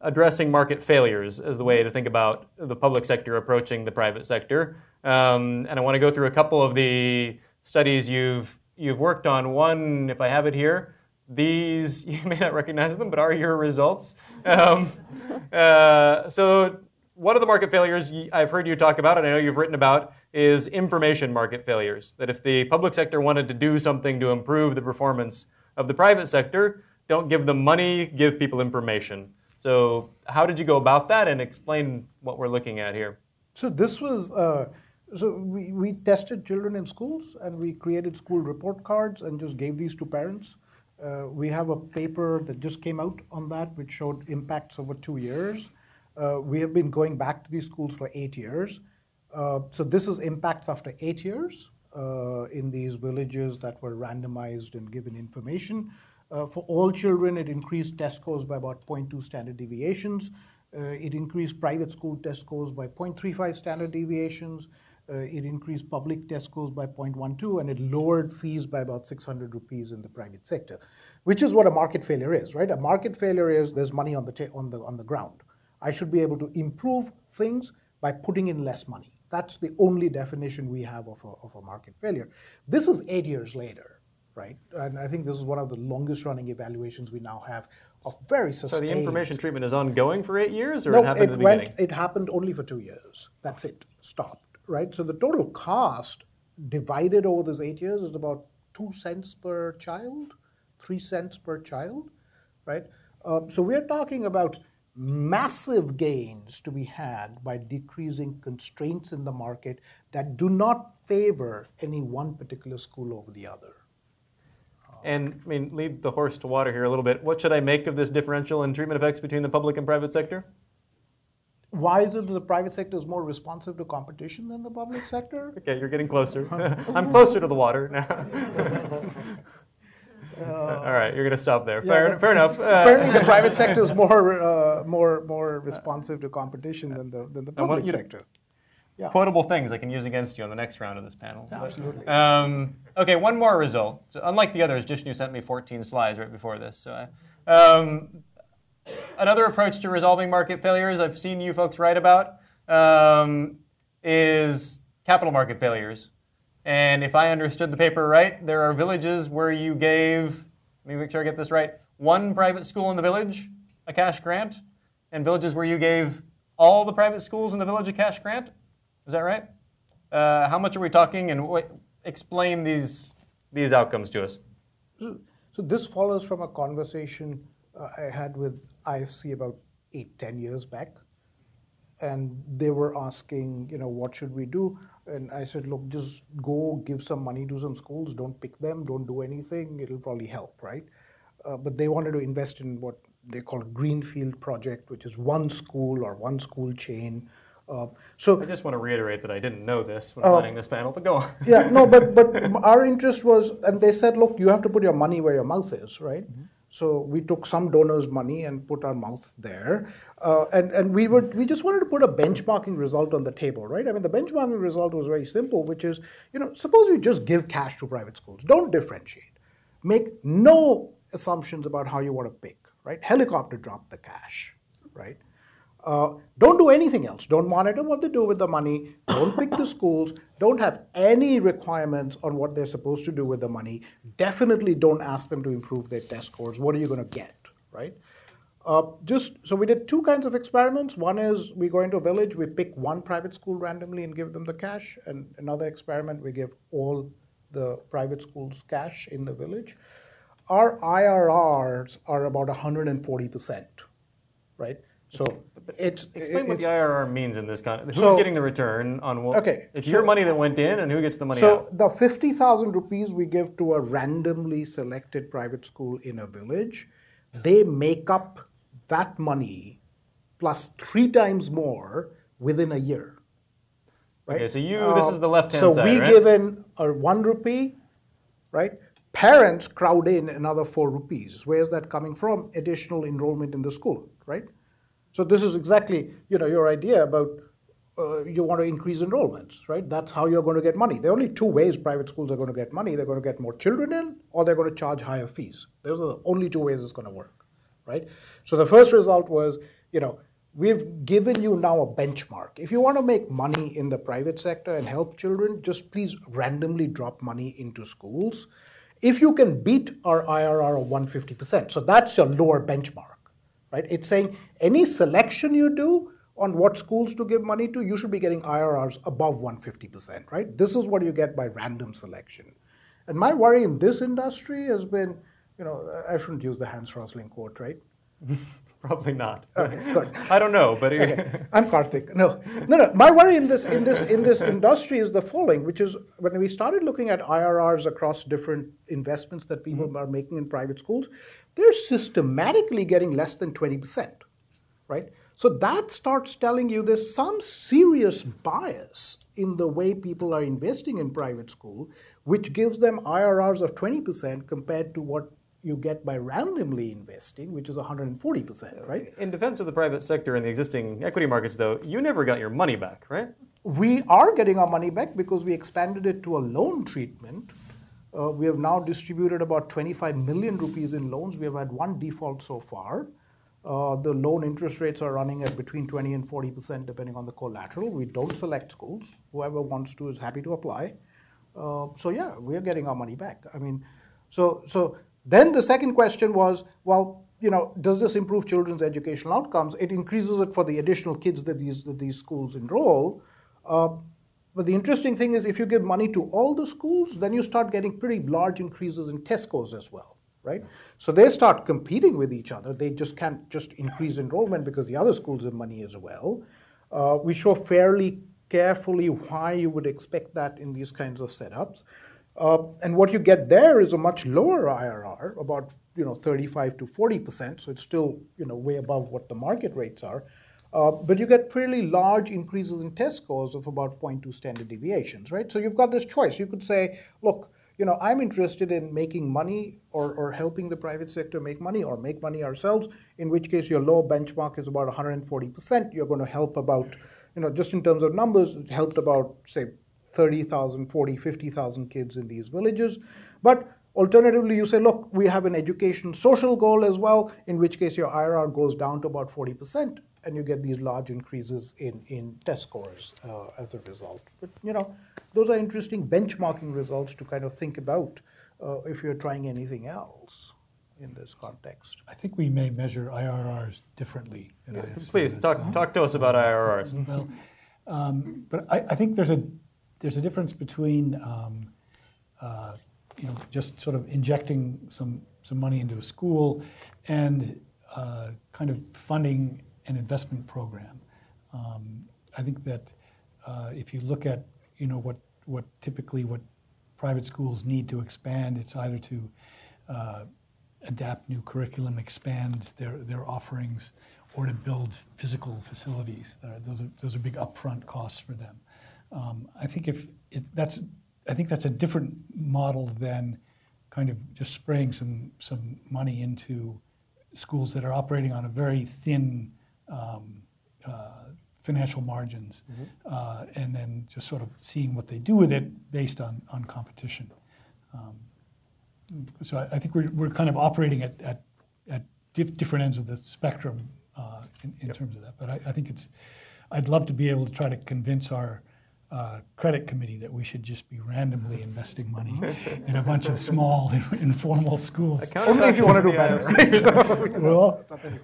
addressing market failures as the way to think about the public sector approaching the private sector. Um, and I want to go through a couple of the studies you've, you've worked on. One, if I have it here, these, you may not recognize them, but are your results. Um, uh, so one of the market failures I've heard you talk about, and I know you've written about, is information market failures. That if the public sector wanted to do something to improve the performance of the private sector, don't give them money, give people information. So how did you go about that, and explain what we're looking at here? So this was, uh, so we, we tested children in schools, and we created school report cards and just gave these to parents. Uh, we have a paper that just came out on that, which showed impacts over two years. Uh, we have been going back to these schools for eight years. Uh, so this is impacts after eight years uh, in these villages that were randomized and given information. Uh, for all children, it increased test scores by about zero point two standard deviations. Uh, it increased private school test scores by zero point three five standard deviations. Uh, it increased public test scores by zero point one two, and it lowered fees by about six hundred rupees in the private sector, which is what a market failure is, right? A market failure is there's money on the ta on the on the ground. I should be able to improve things by putting in less money. That's the only definition we have of a, of a market failure. This is eight years later. Right, and I think this is one of the longest-running evaluations we now have of very sustained. So the information treatment is ongoing for eight years, or no, it happened it at the went, beginning? It happened only for two years. That's it. Stopped. Right. So the total cost divided over those eight years is about two cents per child, three cents per child. Right. Um, so we are talking about massive gains to be had by decreasing constraints in the market that do not favor any one particular school over the other. And, I mean, lead the horse to water here a little bit. What should I make of this differential in treatment effects between the public and private sector? Why is it that the private sector is more responsive to competition than the public sector? Okay, you're getting closer. I'm closer to the water now. uh, All right, you're going to stop there. Yeah, fair, the, fair enough. Apparently the private sector is more, uh, more, more responsive to competition than the, than the public sector. Yeah. Quotable things I can use against you on the next round of this panel. But, absolutely. Um, okay, one more result. So unlike the others, Jishnu sent me fourteen slides right before this. So I, um, another approach to resolving market failures I've seen you folks write about um, is capital market failures. And if I understood the paper right, there are villages where you gave, let me make sure I get this right, one private school in the village a cash grant, and villages where you gave all the private schools in the village a cash grant. Is that right? Uh, how much are we talking, and what, explain these, these outcomes to us. So, so this follows from a conversation uh, I had with I F C about eight, ten years back. And they were asking, you know, what should we do? And I said, look, just go give some money to some schools. Don't pick them. Don't do anything. It'll probably help, right? Uh, but they wanted to invest in what they call a greenfield project, which is one school or one school chain Uh, so I just want to reiterate that I didn't know this when uh, planning this panel, but go on. Yeah, no, but but our interest was, and they said, look, you have to put your money where your mouth is, right? Mm-hmm. So we took some donors' money and put our mouth there, uh, and and we would we just wanted to put a benchmarking result on the table, right? I mean, the benchmarking result was very simple, which is, you know, suppose you just give cash to private schools, don't differentiate, make no assumptions about how you want to pick, right? Helicopter drop the cash, right? Uh, don't do anything else. Don't monitor what they do with the money. Don't pick the schools. Don't have any requirements on what they're supposed to do with the money. Definitely don't ask them to improve their test scores. What are you going to get, right? Uh, just so we did two kinds of experiments. One is we go into a village, we pick one private school randomly and give them the cash. And another experiment, we give all the private schools cash in the village. Our I R Rs are about one hundred forty percent, right? So it's, it's explain it's, what the I R R means in this context. Who's so, getting the return on what? Okay, it's so, your money that went in, and who gets the money so out? So the fifty thousand rupees we give to a randomly selected private school in a village, they make up that money plus three times more within a year. Right. Okay, so you uh, this is the left hand so side. So we right? give in a one rupee, right? Parents crowd in another four rupees. Where is that coming from? Additional enrollment in the school, right? So this is exactly, you know, your idea about uh, you want to increase enrollments, right? That's how you're going to get money. There are only two ways private schools are going to get money. They're going to get more children in, or they're going to charge higher fees. Those are the only two ways it's going to work, right? So the first result was, you know, we've given you now a benchmark. If you want to make money in the private sector and help children, just please randomly drop money into schools. If you can beat our I R R of one hundred fifty percent, so that's your lower benchmark. Right? It's saying any selection you do on what schools to give money to, you should be getting I R Rs above one hundred fifty percent, right? This is what you get by random selection. And my worry in this industry has been, you know, I shouldn't use the Hans-Rosling quote, right? Probably not. Okay, good. I don't know, but okay. I'm Karthik. No, no, no. My worry in this in this in this industry is the following, which is when we started looking at I R Rs across different investments that people mm-hmm. are making in private schools, they're systematically getting less than twenty percent, right? So that starts telling you there's some serious bias in the way people are investing in private school, which gives them I R Rs of twenty percent compared to what you get by randomly investing, which is one hundred forty percent, right? In defense of the private sector and the existing equity markets, though, you never got your money back, right? We are getting our money back because we expanded it to a loan treatment. Uh, we have now distributed about twenty-five million rupees in loans. We have had one default so far. Uh, the loan interest rates are running at between twenty and forty percent, depending on the collateral. We don't select schools. Whoever wants to is happy to apply. Uh, so yeah, we're getting our money back. I mean, so so... Then the second question was, well, you know, does this improve children's educational outcomes? It increases it for the additional kids that these, that these schools enroll. Uh, but the interesting thing is if you give money to all the schools, then you start getting pretty large increases in test scores as well, right? So they start competing with each other. They just can't just increase enrollment because the other schools have money as well. Uh, we show fairly carefully why you would expect that in these kinds of setups. Uh, and what you get there is a much lower I R R, about you know thirty-five to forty percent. So it's still you know way above what the market rates are, uh, but you get fairly large increases in test scores of about zero point two standard deviations, right? So you've got this choice. You could say, look, you know, I'm interested in making money or or helping the private sector make money or make money ourselves. In which case, your low benchmark is about one hundred forty percent. You're going to help about, you know, just in terms of numbers, it helped about say thirty thousand, forty, fifty thousand kids in these villages. But alternatively, you say, look, we have an education social goal as well, in which case your I R R goes down to about forty percent, and you get these large increases in, in test scores uh, as a result. But, you know, those are interesting benchmarking results to kind of think about uh, if you're trying anything else in this context. I think we may measure I R Rs differently. Than yeah, I F C, please, talk, uh-huh. talk to us about I R Rs. Well, um, but I, I think there's a There's a difference between, um, uh, you know, just sort of injecting some some money into a school, and uh, kind of funding an investment program. Um, I think that uh, if you look at, you know, what what typically what private schools need to expand, it's either to uh, adapt new curriculum, expand their their offerings, or to build physical facilities. Those are, those are big upfront costs for them. Um, I think if it, that's, I think that's a different model than kind of just spraying some some money into schools that are operating on a very thin um, uh, financial margins, mm-hmm. uh, and then just sort of seeing what they do with it based on on competition. Um, so I, I think we're we're kind of operating at at, at dif different ends of the spectrum uh, in, in yep. terms of that. But I, I think it's, I'd love to be able to try to convince our Uh, credit committee that we should just be randomly investing money in a bunch of small informal schools. Only if you want to do better. Right? Well,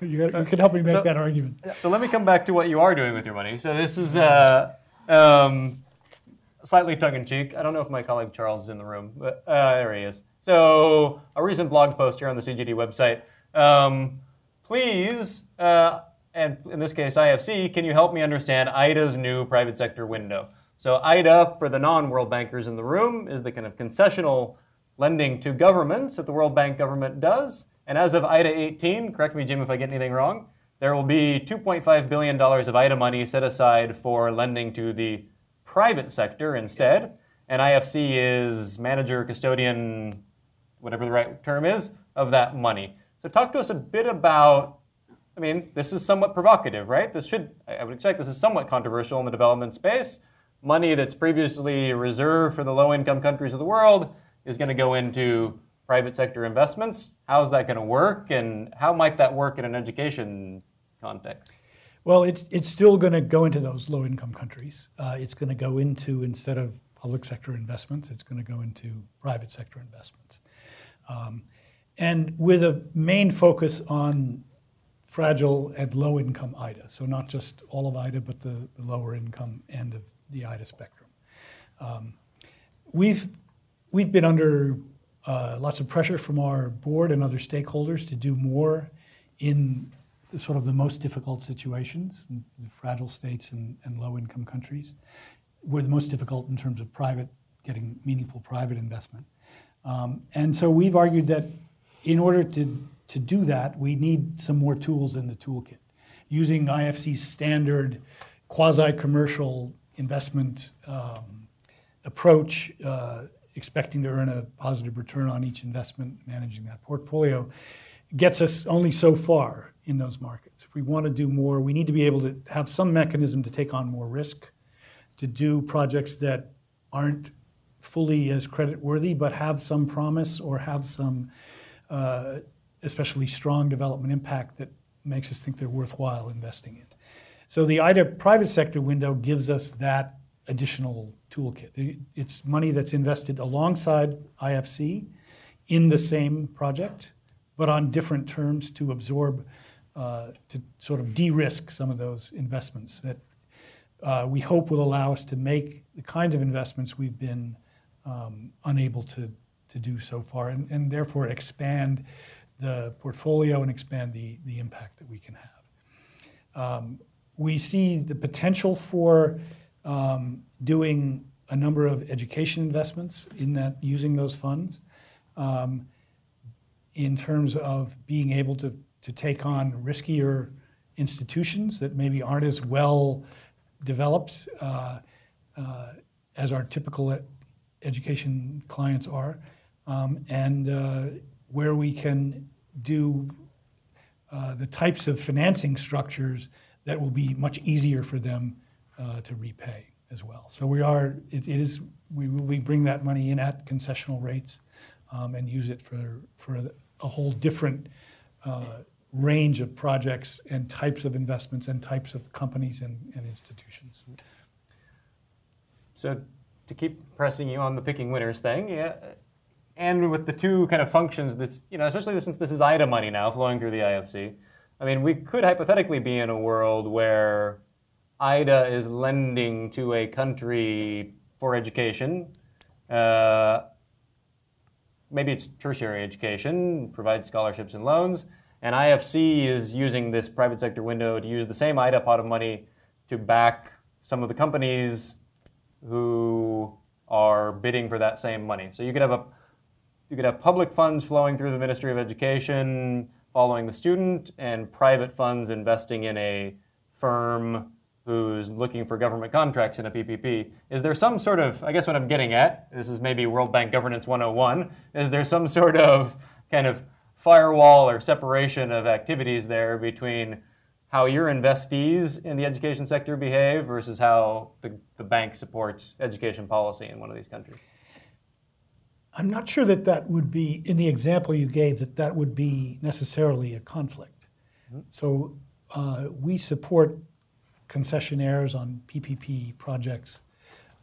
you, you could help me make so, that argument. So let me come back to what you are doing with your money. So this is uh, um, slightly tongue-in-cheek. I don't know if my colleague Charles is in the room, but uh, there he is. So a recent blog post here on the C G D website. Um, please, uh, and in this case I F C, can you help me understand I D A's new private sector window? So I D A, for the non-World Bankers in the room, is the kind of concessional lending to governments that the World Bank government does. And as of I D A eighteen, correct me, Jim, if I get anything wrong, there will be two point five billion dollars of I D A money set aside for lending to the private sector instead. And I F C is manager, custodian, whatever the right term is, of that money. So talk to us a bit about, I mean, this is somewhat provocative, right? This should, I would expect this is somewhat controversial in the development space. Money that's previously reserved for the low-income countries of the world is going to go into private sector investments. How's that going to work, and how might that work in an education context? Well, it's, it's still going to go into those low-income countries. Uh, it's going to go into, instead of public sector investments, it's going to go into private sector investments. Um, and with a main focus on fragile and low-income I D A, so not just all of I D A, but the, the lower-income end of the I D A spectrum. Um, we've we've been under uh, lots of pressure from our board and other stakeholders to do more in the, sort of the most difficult situations, the fragile states and, and low-income countries. We're the most difficult in terms of private, getting meaningful private investment, um, and so we've argued that in order to To do that, we need some more tools in the toolkit. Using I F C's standard quasi-commercial investment um, approach, uh, expecting to earn a positive return on each investment, managing that portfolio, gets us only so far in those markets. If we want to do more, we need to be able to have some mechanism to take on more risk, to do projects that aren't fully as creditworthy, but have some promise or have some uh, especially strong development impact that makes us think they're worthwhile investing in. So the I D A private sector window gives us that additional toolkit. It's money that's invested alongside I F C in the same project, but on different terms to absorb, uh, to sort of de-risk some of those investments that uh, we hope will allow us to make the kinds of investments we've been um, unable to, to do so far, and, and therefore expand the portfolio and expand the, the impact that we can have. Um, we see the potential for um, doing a number of education investments in that, using those funds um, in terms of being able to, to take on riskier institutions that maybe aren't as well developed uh, uh, as our typical education clients are, um, and uh, where we can do uh, the types of financing structures that will be much easier for them uh, to repay as well. So we are, it, it is, we will we bring that money in at concessional rates um, and use it for, for a whole different uh, range of projects and types of investments and types of companies and, and institutions. So to keep pressing you on the picking winners thing, yeah. And with the two kind of functions, this, you know, especially since this is I D A money now flowing through the I F C, I mean, we could hypothetically be in a world where I D A is lending to a country for education. Uh, maybe it's tertiary education, provides scholarships and loans, and I F C is using this private sector window to use the same I D A pot of money to back some of the companies who are bidding for that same money. So you could have a You could have public funds flowing through the Ministry of Education following the student, and private funds investing in a firm who's looking for government contracts in a P P P. Is there some sort of, I guess what I'm getting at, this is maybe World Bank Governance one oh one, is there some sort of kind of firewall or separation of activities there between how your investees in the education sector behave versus how the, the bank supports education policy in one of these countries? I'm not sure that that would be, in the example you gave, that that would be necessarily a conflict. Mm-hmm. So uh, we support concessionaires on P P P projects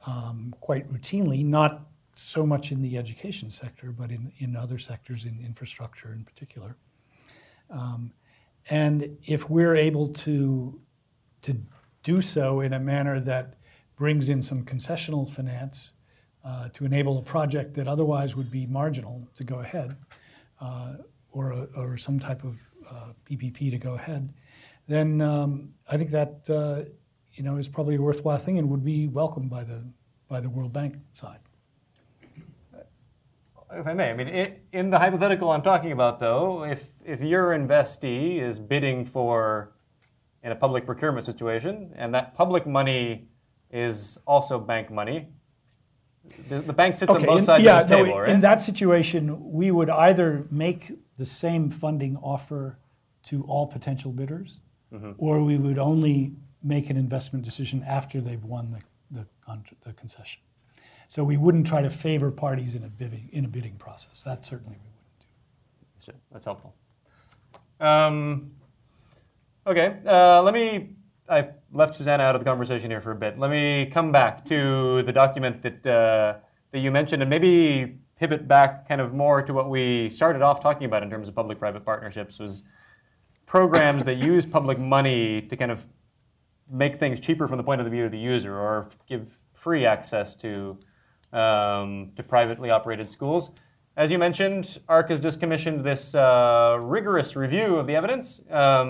um, quite routinely, not so much in the education sector, but in, in other sectors, in infrastructure in particular. Um, and if we're able to, to do so in a manner that brings in some concessional finance uh, to enable a project that otherwise would be marginal to go ahead, uh, or, a, or some type of uh, P P P to go ahead, then um, I think that uh, you know, is probably a worthwhile thing and would be welcomed by the, by the World Bank side. If I may, I mean, it, in the hypothetical I'm talking about, though, if, if your investee is bidding for, in a public procurement situation, and that public money is also bank money, the, the bank sits okay, on both in, sides yeah, of the no, table, right? In that situation, we would either make the same funding offer to all potential bidders, mm-hmm. or we would only make an investment decision after they've won the, the, the concession. So we wouldn't try to favor parties in a bidding, in a bidding process. That certainly we wouldn't do. Sure. That's helpful. Um, okay, uh, let me, I've left Susanna out of the conversation here for a bit. Let me come back to the document that, uh, that you mentioned, and maybe pivot back kind of more to what we started off talking about in terms of public-private partnerships, was programs that use public money to kind of make things cheaper from the point of the view of the user, or give free access to Um, to privately operated schools. As you mentioned, A R C has just commissioned this uh, rigorous review of the evidence, um,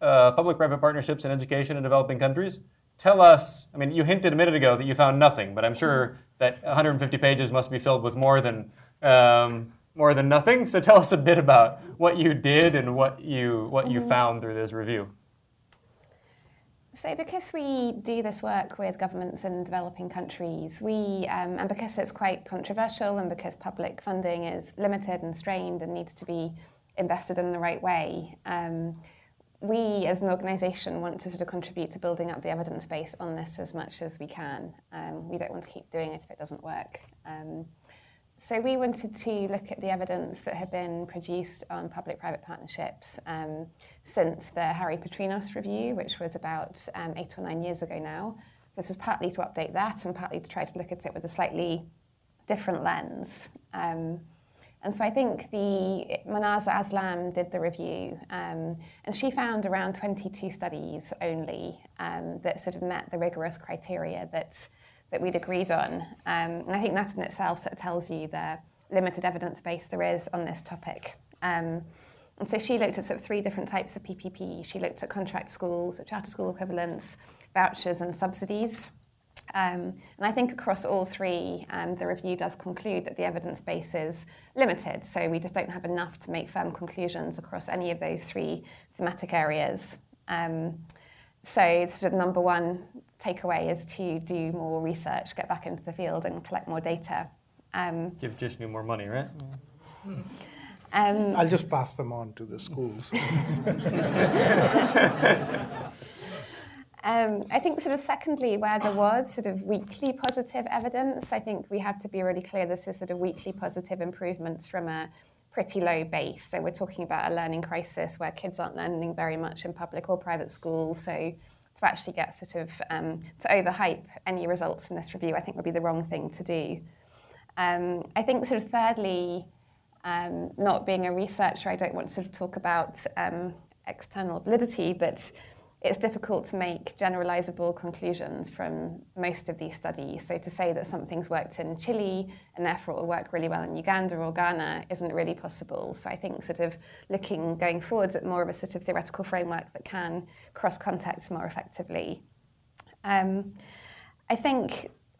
uh, public-private partnerships in education in developing countries. Tell us, I mean, you hinted a minute ago that you found nothing, but I'm sure that one hundred fifty pages must be filled with more than, um, more than nothing. So tell us a bit about what you did and what you, what you mm-hmm. found through this review. So because we do this work with governments in developing countries, we um, and because it's quite controversial and because public funding is limited and strained and needs to be invested in the right way, um, we as an organisation want to sort of contribute to building up the evidence base on this as much as we can. Um, we don't want to keep doing it if it doesn't work. Um, so we wanted to look at the evidence that had been produced on public-private partnerships um, since the Harry Petrinos review, which was about um, eight or nine years ago now. This was partly to update that and partly to try to look at it with a slightly different lens. Um, and so I think the Manaz Aslam did the review, um, and she found around twenty-two studies only um, that sort of met the rigorous criteria that, that we'd agreed on. Um, and I think that in itself sort of tells you the limited evidence base there is on this topic. Um, And so she looked at sort of three different types of P P P. She looked at contract schools, at charter school equivalents, vouchers and subsidies. Um, and I think across all three, um, the review does conclude that the evidence base is limited. So we just don't have enough to make firm conclusions across any of those three thematic areas. Um, so sort of number one takeaway is to do more research, get back into the field and collect more data. Um, Give Jishnu more money, right? Mm. Mm. Um, I'll just pass them on to the schools. um, I think sort of secondly, where there was sort of weekly positive evidence, I think we have to be really clear this is sort of weekly positive improvements from a pretty low base. So we're talking about a learning crisis where kids aren't learning very much in public or private schools. So to actually get sort of, um, to overhype any results in this review, I think would be the wrong thing to do. Um, I think sort of thirdly, Um, not being a researcher, I don't want to sort of talk about um, external validity, but it's difficult to make generalizable conclusions from most of these studies. So to say that something's worked in Chile and therefore it will work really well in Uganda or Ghana isn't really possible. So I think sort of looking, going forwards at more of a sort of theoretical framework that can cross contexts more effectively. Um, I think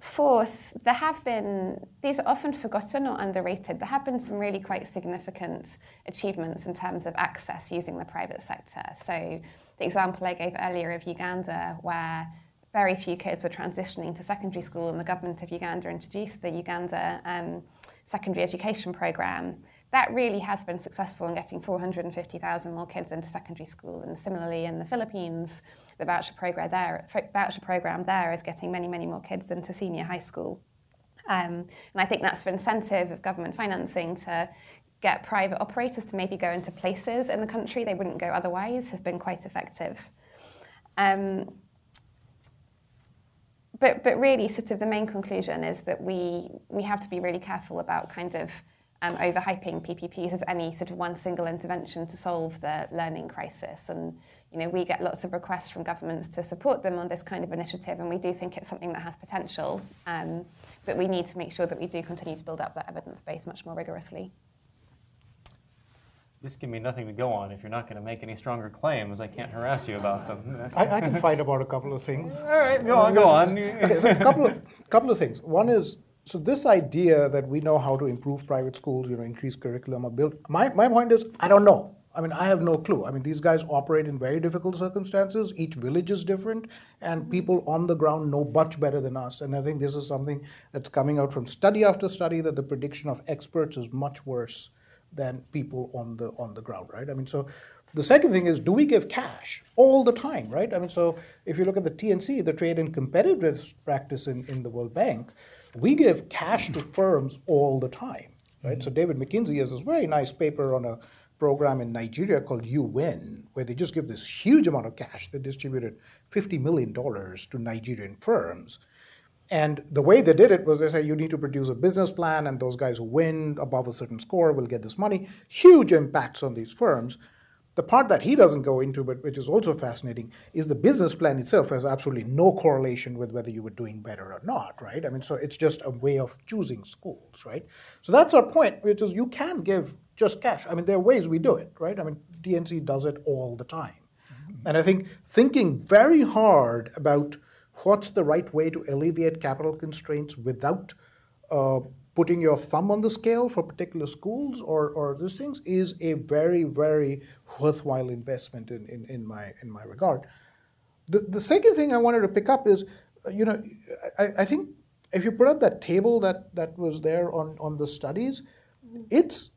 Fourth, there have been, these are often forgotten or underrated, there have been some really quite significant achievements in terms of access using the private sector. So the example I gave earlier of Uganda, where very few kids were transitioning to secondary school and the government of Uganda introduced the Uganda um, Secondary Education Program, that really has been successful in getting four hundred fifty thousand more kids into secondary school. And similarly in the Philippines, the voucher program there, voucher program there is getting many, many more kids into senior high school. Um, and I think that's the incentive of government financing to get private operators to maybe go into places in the country they wouldn't go otherwise has been quite effective. Um, but, but really sort of the main conclusion is that we, we have to be really careful about kind of Um, overhyping P P Ps as any sort of one single intervention to solve the learning crisis. And you know, we get lots of requests from governments to support them on this kind of initiative, and we do think it's something that has potential, um, but we need to make sure that we do continue to build up that evidence base much more rigorously. This can be nothing to go on if you're not going to make any stronger claims. I can't harass you about them. I, I can fight about a couple of things. All right, go on. Go on. Okay, so a couple of, couple of things. One is, so this idea that we know how to improve private schools, you know, increase curriculum or build, my, my point is, I don't know. I mean, I have no clue. I mean, these guys operate in very difficult circumstances. Each village is different, and people on the ground know much better than us. And I think this is something that's coming out from study after study, that the prediction of experts is much worse than people on the, on the ground, right? I mean, so the second thing is, do we give cash all the time, right? I mean, so if you look at the T and C, the Trade and Competitiveness practice in, in the World Bank, we give cash to firms all the time, right? Mm-hmm. So David McKinsey has this very nice paper on a program in Nigeria called You Win, where they just give this huge amount of cash. They distributed fifty million dollars to Nigerian firms. And the way they did it was, they say, you need to produce a business plan, and those guys who win above a certain score will get this money. Huge impacts on these firms. The part that he doesn't go into, but which is also fascinating, is the business plan itself has absolutely no correlation with whether you were doing better or not, right? I mean, so it's just a way of choosing schools, right? So that's our point, which is, you can give just cash. I mean, there are ways we do it, right? I mean, T N C does it all the time. Mm-hmm. And I think thinking very hard about what's the right way to alleviate capital constraints without uh, putting your thumb on the scale for particular schools or, or these things is a very, very worthwhile investment in, in, in, my, in my regard. The, the second thing I wanted to pick up is, you know, I, I think if you put up that table that, that was there on, on the studies, it's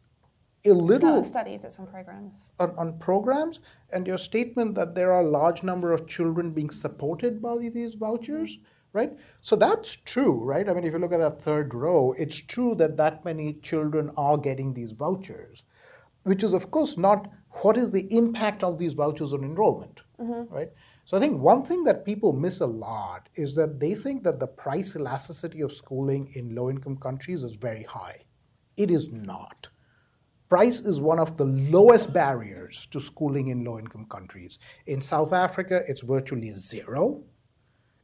a little... It's not on studies, it's on programs. On, on programs, and your statement that there are a large number of children being supported by these vouchers, right? So that's true, right? I mean, if you look at that third row, it's true that that many children are getting these vouchers, which is, of course, not what is the impact of these vouchers on enrollment, mm-hmm. right? So I think one thing that people miss a lot is that they think that the price elasticity of schooling in low-income countries is very high. It is not. Price is one of the lowest barriers to schooling in low-income countries. In South Africa, it's virtually zero.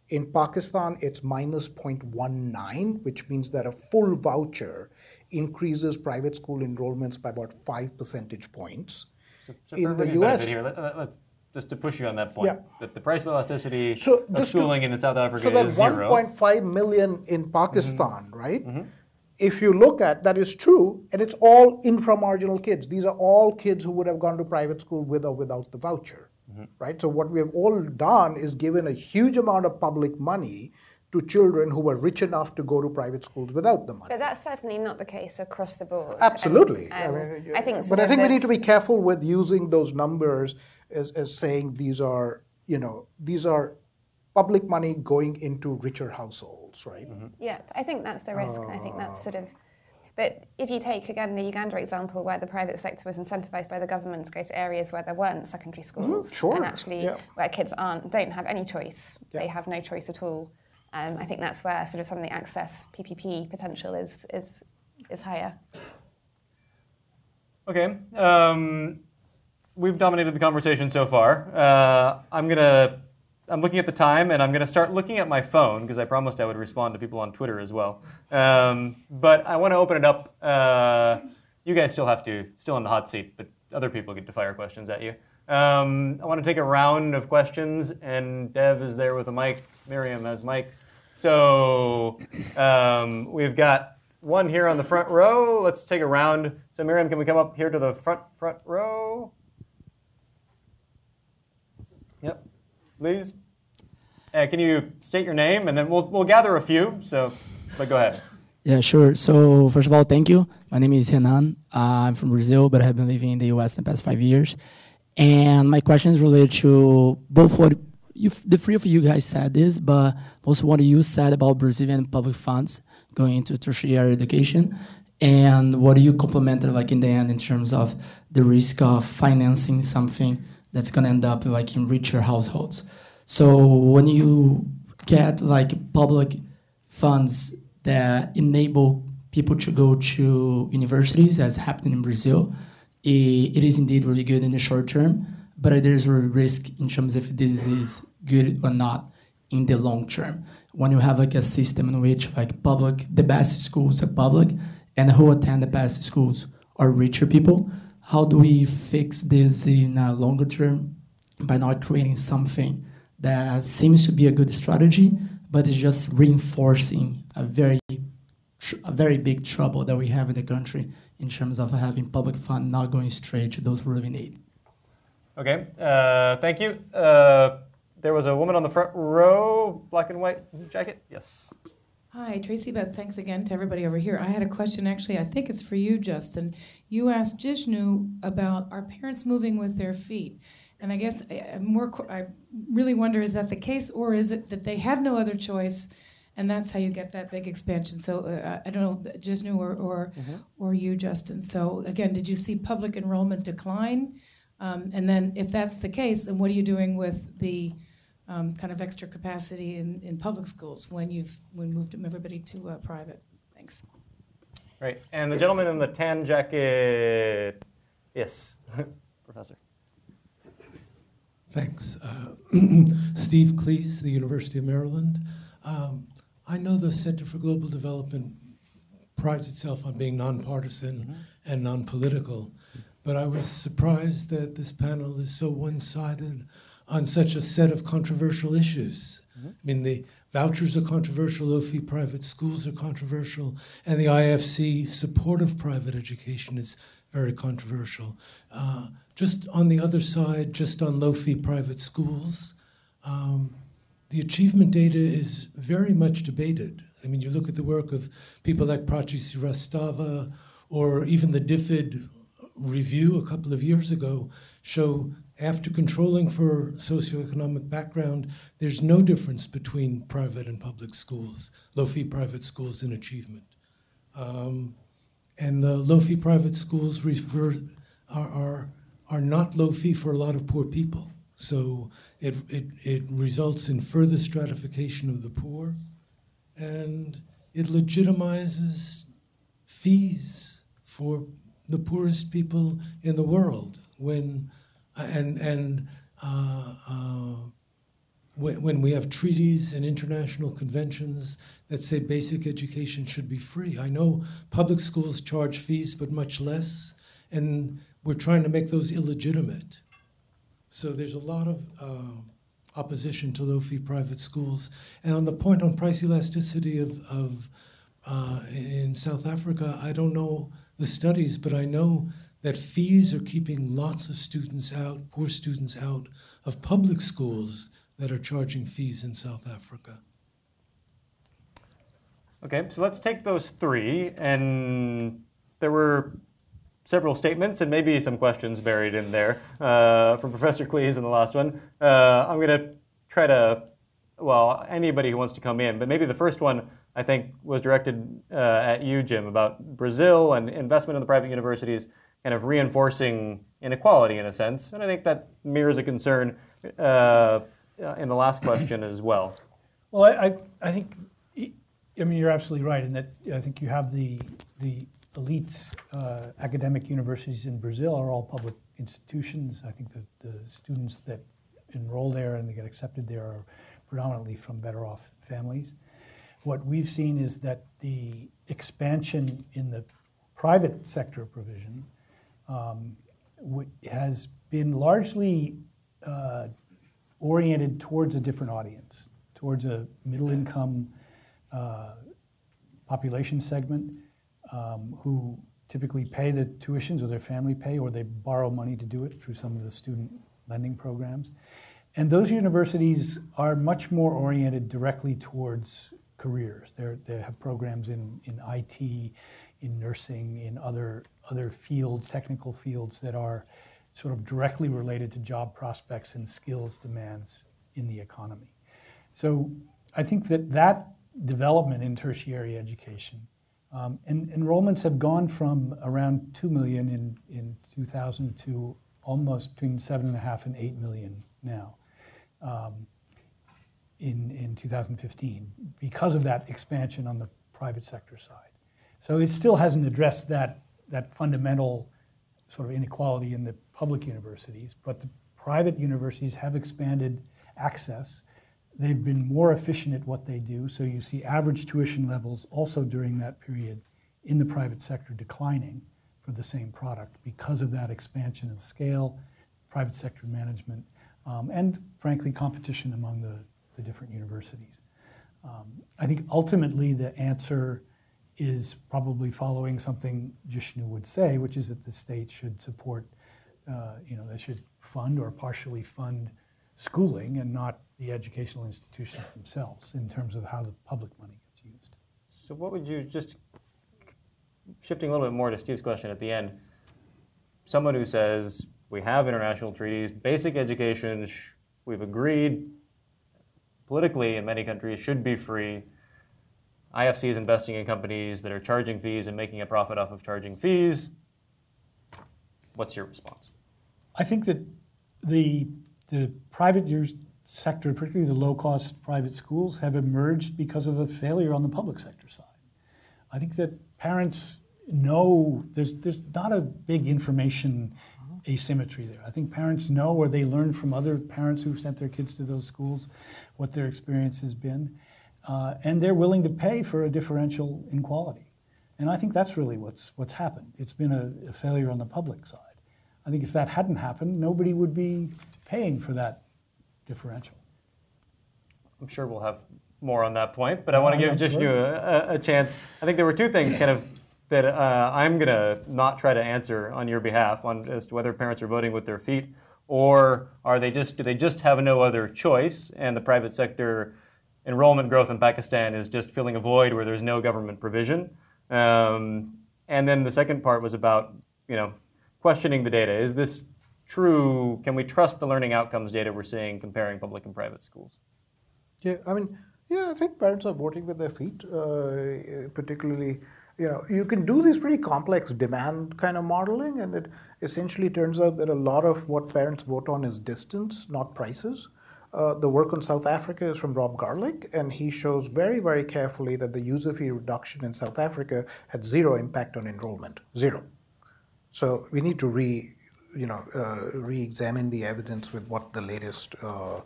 In Pakistan, it's minus zero point one nine, which means that a full voucher increases private school enrollments by about five percentage points. So, so in the U S, here, let, let, let, just to push you on that point, yeah. that the price elasticity so of schooling to, in South Africa so is zero. So that's one point five million in Pakistan, mm-hmm. right? Mm-hmm. If you look at, that is true, and it's all infra-marginal kids. These are all kids who would have gone to private school with or without the voucher, mm-hmm. right? So what we have all done is given a huge amount of public money to children who were rich enough to go to private schools without the money. But that's certainly not the case across the board. Absolutely. And, um, I mean, I think but I think we need to be careful with using those numbers as, as saying these are, you know, these are public money going into richer households, right? Mm-hmm. Yeah, I think that's the risk. Uh, I think that's sort of, but if you take, again, the Uganda example where the private sector was incentivized by the government to go to areas where there weren't secondary schools, mm-hmm, sure. and actually yeah. where kids aren't, don't have any choice. Yeah. They have no choice at all. Um, I think that's where sort of some of the access P P P potential is, is, is higher. Okay. Um, we've dominated the conversation so far. Uh, I'm going to... I'm looking at the time, and I'm going to start looking at my phone, because I promised I would respond to people on Twitter as well. Um, but I want to open it up. Uh, you guys still have to, still in the hot seat, but other people get to fire questions at you. Um, I want to take a round of questions, and Dev is there with a mic. Miriam has mics. So um, we've got one here on the front row. Let's take a round. So Miriam, can we come up here to the front front row? Yep, please. Uh, can you state your name, and then we'll we'll gather a few. So, but go ahead. Yeah, sure. So first of all, thank you. My name is Renan. Uh, I'm from Brazil, but I have been living in the U S in the past five years. And my question is related to both what you, the three of you guys said this, but also what you said about Brazilian public funds going into tertiary education, and what you complemented like in the end in terms of the risk of financing something that's going to end up like in richer households. So when you get like public funds that enable people to go to universities, as happened in Brazil, it, it is indeed really good in the short term, but there's a risk in terms of if this is good or not in the long term. When you have like a system in which like public, the best schools are public, and who attend the best schools are richer people, how do we fix this in a longer term by not creating something that seems to be a good strategy, but it's just reinforcing a very, a very big trouble that we have in the country in terms of having public fund not going straight to those who really need. Okay, uh, thank you. Uh, there was a woman on the front row, black and white jacket. Yes. Hi, Tracy Beth. Thanks again to everybody over here. I had a question, actually, I think it's for you, Justin. You asked Jishnu about are parents moving with their feet? And I guess I, more, I really wonder, is that the case, or is it that they have no other choice, and that's how you get that big expansion? So uh, I don't know, Jishnu or or, mm-hmm. or you, Justin. So again, did you see public enrollment decline? Um, and then if that's the case, then what are you doing with the um, kind of extra capacity in, in public schools when you've when moved everybody to uh, private? Thanks. Right. And the gentleman in the tan jacket. Yes, Professor. Thanks. Uh, Steve Cleese, the University of Maryland. Um, I know the Center for Global Development prides itself on being nonpartisan mm-hmm. and non-political, but I was surprised that this panel is so one-sided on such a set of controversial issues. Mm-hmm. I mean, the vouchers are controversial, low-fee private schools are controversial, and the I F C support of private education is very controversial. Uh, Just on the other side, just on low-fee private schools, um, the achievement data is very much debated. I mean, you look at the work of people like Prachi Srivastava, or even the D F I D review a couple of years ago, show after controlling for socioeconomic background, there's no difference between private and public schools, low-fee private schools in achievement. Um, and the low-fee private schools refer, are, are are not low fee for a lot of poor people. So it, it, it results in further stratification of the poor, and it legitimizes fees for the poorest people in the world when, and, and uh, uh, when, when we have treaties and international conventions that say basic education should be free. I know public schools charge fees, but much less, and we're trying to make those illegitimate. So there's a lot of uh, opposition to low-fee private schools. And on the point on price elasticity of, of uh, in South Africa, I don't know the studies, but I know that fees are keeping lots of students out, poor students out, of public schools that are charging fees in South Africa. Okay, so let's take those three, and there were several statements and maybe some questions buried in there uh, from Professor Cleese in the last one. Uh, I'm going to try to, well, anybody who wants to come in, but maybe the first one I think was directed uh, at you, Jim, about Brazil and investment in the private universities kind of reinforcing inequality in a sense. And I think that mirrors a concern uh, in the last question as well. Well, I, I think, I mean, you're absolutely right in that I think you have the, the elites, uh, academic universities in Brazil are all public institutions. I think that the students that enroll there and they get accepted there are predominantly from better off families. What we've seen is that the expansion in the private sector provision um, has been largely uh, oriented towards a different audience, towards a middle income uh, population segment um, who typically pay the tuitions, or their family pay, or they borrow money to do it through some of the student lending programs. And those universities are much more oriented directly towards careers. They're, they have programs in, in I T, in nursing, in other, other fields, technical fields that are sort of directly related to job prospects and skills demands in the economy. So I think that that development in tertiary education, um, and enrollments have gone from around two million in, in two thousand to almost between seven point five and eight million now um, in, in two thousand fifteen because of that expansion on the private sector side. So it still hasn't addressed that, that fundamental sort of inequality in the public universities, but the private universities have expanded access. They've been more efficient at what they do, so you see average tuition levels also during that period in the private sector declining for the same product because of that expansion of scale, private sector management, um, and frankly competition among the, the different universities. Um, I think ultimately the answer is probably following something Jishnu would say, which is that the state should support, uh, you know, they should fund or partially fund schooling and not the educational institutions themselves in terms of how the public money gets used. So what would you, just shifting a little bit more to Steve's question at the end, someone who says we have international treaties, basic education, we've agreed politically in many countries should be free. I F C is investing in companies that are charging fees and making a profit off of charging fees. What's your response? I think that the, the private sector, particularly the low-cost private schools, have emerged because of a failure on the public sector side. I think that parents know there's, there's not a big information asymmetry there. I think parents know, or they learn from other parents who've sent their kids to those schools, what their experience has been. Uh, and they're willing to pay for a differential in quality. And I think that's really what's, what's happened. It's been a, a failure on the public side. I think if that hadn't happened, nobody would be paying for that differential. I'm sure we'll have more on that point, but I want to give Jishnu a, a chance. I think there were two things kind of that uh, I'm going to not try to answer on your behalf on as to whether parents are voting with their feet, or are they just, do they just have no other choice, and the private sector enrollment growth in Pakistan is just filling a void where there's no government provision. Um, and then the second part was about, you know, questioning the data. Is this true? Can we trust the learning outcomes data we're seeing comparing public and private schools? Yeah, I mean, yeah, I think parents are voting with their feet, uh, particularly, you know, you can do this pretty complex demand kind of modeling, and it essentially turns out that a lot of what parents vote on is distance, not prices. Uh, the work on South Africa is from Rob Garlick, and he shows very, very carefully that the user fee reduction in South Africa had zero impact on enrollment. Zero. So we need to re, you know, uh, re-examine the evidence with what the latest uh,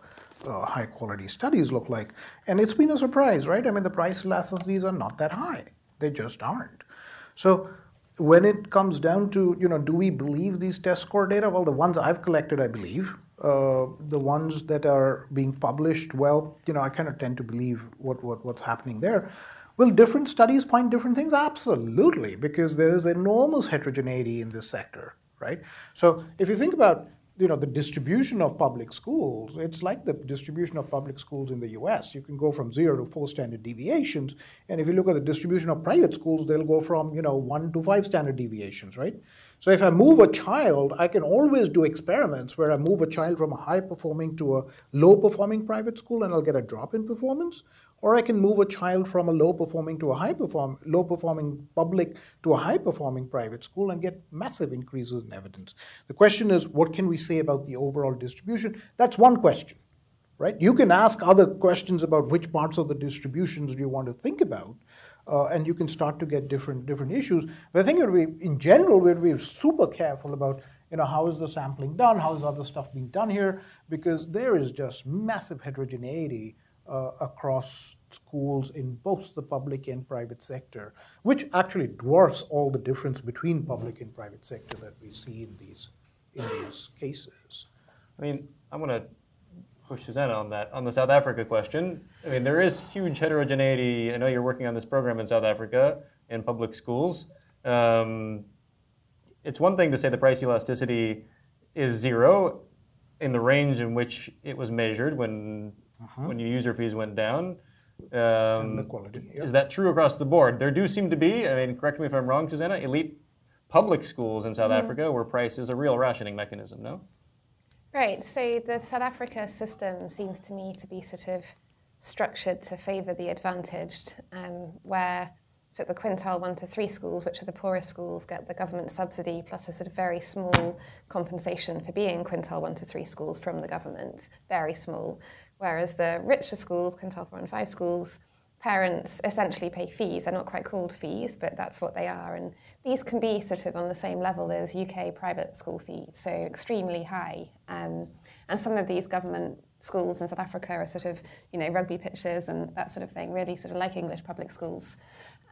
uh, high-quality studies look like. And it's been a surprise, right? I mean, the price elasticities are not that high. They just aren't. So when it comes down to, you know, do we believe these test score data? Well, the ones I've collected, I believe. Uh, the ones that are being published, well, you know, I kind of tend to believe what, what what's happening there. Will different studies find different things? Absolutely, because there is enormous heterogeneity in this sector, right? So if you think about, you know, the distribution of public schools, it's like the distribution of public schools in the U S. You can go from zero to four standard deviations, and if you look at the distribution of private schools, they'll go from, you know, one to five standard deviations, right? So if I move a child, I can always do experiments where I move a child from a high-performing to a low-performing private school, and I'll get a drop in performance. Or I can move a child from a low-performing to a high-perform, low-performing public to a high-performing private school and get massive increases in evidence. The question is, what can we say about the overall distribution? That's one question, right? You can ask other questions about which parts of the distributions do you want to think about. Uh, and you can start to get different different issues. But I think it would be, in general, we'd be super careful about, you know, how is the sampling done, how is other stuff being done here, because there is just massive heterogeneity uh, across schools in both the public and private sector, which actually dwarfs all the difference between public and private sector that we see in these in these cases. I mean, I'm going to push Susanna on that, on the South Africa question. I mean, there is huge heterogeneity. I know you're working on this program in South Africa in public schools. Um, it's one thing to say the price elasticity is zero in the range in which it was measured when, uh-huh. when your user fees went down. Um, and the quality, yeah. Is that true across the board? There do seem to be, I mean, correct me if I'm wrong, Susanna, elite public schools in South mm. Africa where price is a real rationing mechanism, no? Right, so the South Africa system seems to me to be sort of structured to favour the advantaged, um, where so the quintile one to three schools, which are the poorest schools, get the government subsidy plus a sort of very small compensation for being quintile one to three schools from the government, very small. Whereas the richer schools, quintile four and five schools, parents essentially pay fees. They're not quite called fees, but that's what they are. And these can be sort of on the same level as U K private school fees, so extremely high. Um, and some of these government schools in South Africa are sort of, you know, rugby pitches and that sort of thing, really sort of like English public schools.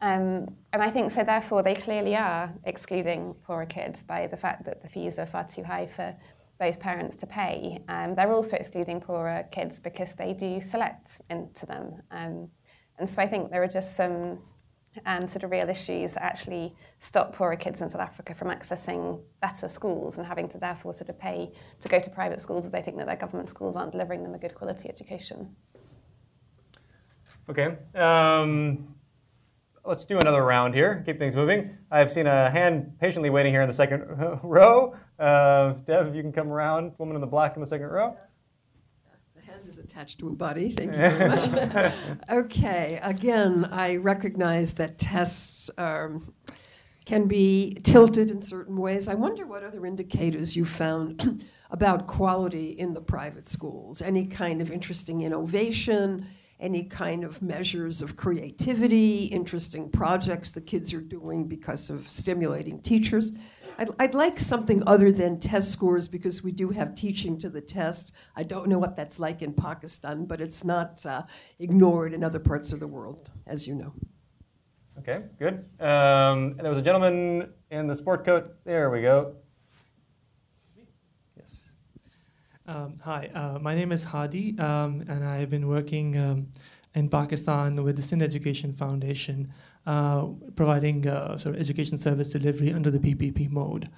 Um, and I think so, therefore, they clearly are excluding poorer kids by the fact that the fees are far too high for those parents to pay. Um, they're also excluding poorer kids because they do select into them. Um, and so I think there are just some um, sort of real issues that actually stop poorer kids in South Africa from accessing better schools and having to therefore sort of pay to go to private schools as they think that their government schools aren't delivering them a good quality education. Okay. Um... Let's do another round here, keep things moving. I've seen a hand patiently waiting here in the second row. Uh, Dev, if you can come around, woman in the black in the second row. The hand is attached to a body, thank you very much. Okay, again, I recognize that tests um, can be tilted in certain ways. I wonder what other indicators you found about quality in the private schools, any kind of interesting innovation, any kind of measures of creativity, interesting projects the kids are doing because of stimulating teachers. I'd, I'd like something other than test scores because we do have teaching to the test. I don't know what that's like in Pakistan, but it's not uh, ignored in other parts of the world, as you know. Okay, good. Um, and there was a gentleman in the sport coat. There we go. Um, hi, uh, my name is Hadi, um, and I have been working um, in Pakistan with the Sindh Education Foundation, uh, providing uh, sort of education service delivery under the P P P mode.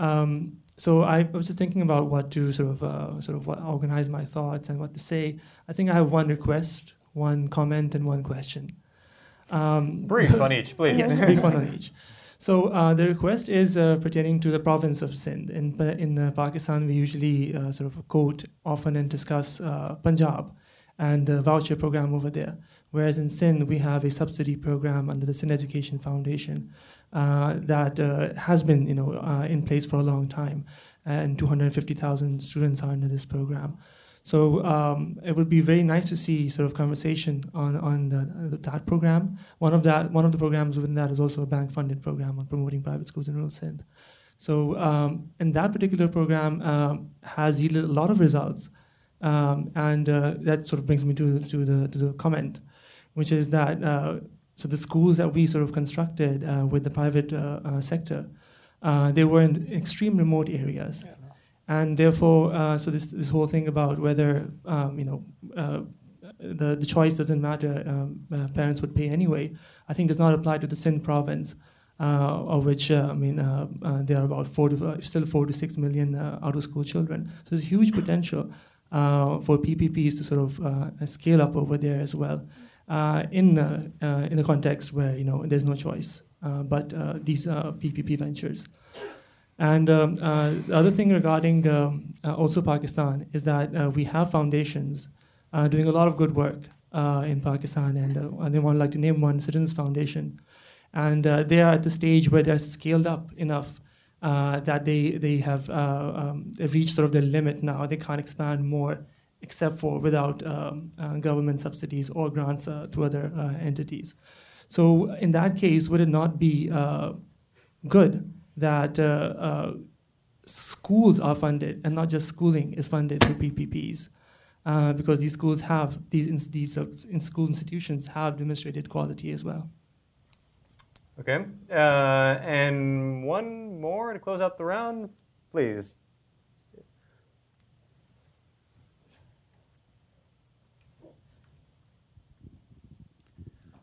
Um, so I was just thinking about what to sort of uh, sort of what, organize my thoughts and what to say. I think I have one request, one comment, and one question. Um, brief on each, please. Yes, brief one on each. So uh, the request is uh, pertaining to the province of Sindh. In, in uh, Pakistan, we usually uh, sort of quote often and discuss uh, Punjab and the voucher program over there. Whereas in Sindh, we have a subsidy program under the Sindh Education Foundation uh, that uh, has been you know, uh, in place for a long time. And two hundred fifty thousand students are under this program. So um, it would be very nice to see sort of conversation on, on the, that program. One of, that, one of the programs within that is also a bank-funded program on promoting private schools in rural Sindh. So um, and that particular program um, has yielded a lot of results. Um, and uh, that sort of brings me to, to, the, to the comment, which is that uh, so the schools that we sort of constructed uh, with the private uh, uh, sector, uh, they were in extreme remote areas. Yeah. And therefore, uh, so this this whole thing about whether um, you know uh, the the choice doesn't matter, um, uh, parents would pay anyway, I think does not apply to the Sindh province, uh, of which uh, I mean uh, uh, there are about four to uh, still four to six million uh, out of school children. So there's a huge potential uh, for P P Ps to sort of uh, scale up over there as well, uh, in the, uh, in the context where you know there's no choice uh, but uh, these uh, P P P ventures. And um, uh, the other thing regarding um, uh, also Pakistan is that uh, we have foundations uh, doing a lot of good work uh, in Pakistan, and uh, and they want like to name one, Citizens Foundation, and uh, they are at the stage where they're scaled up enough uh, that they they have uh, um, they've reached sort of their limit now. They can't expand more except for without um, uh, government subsidies or grants uh, to other uh, entities. So in that case, would it not be uh, good that uh, uh, schools are funded, and not just schooling is funded through P P Ps, uh, because these schools have, these, in, these uh, in school institutions have demonstrated quality as well. Okay, uh, and one more to close out the round, please.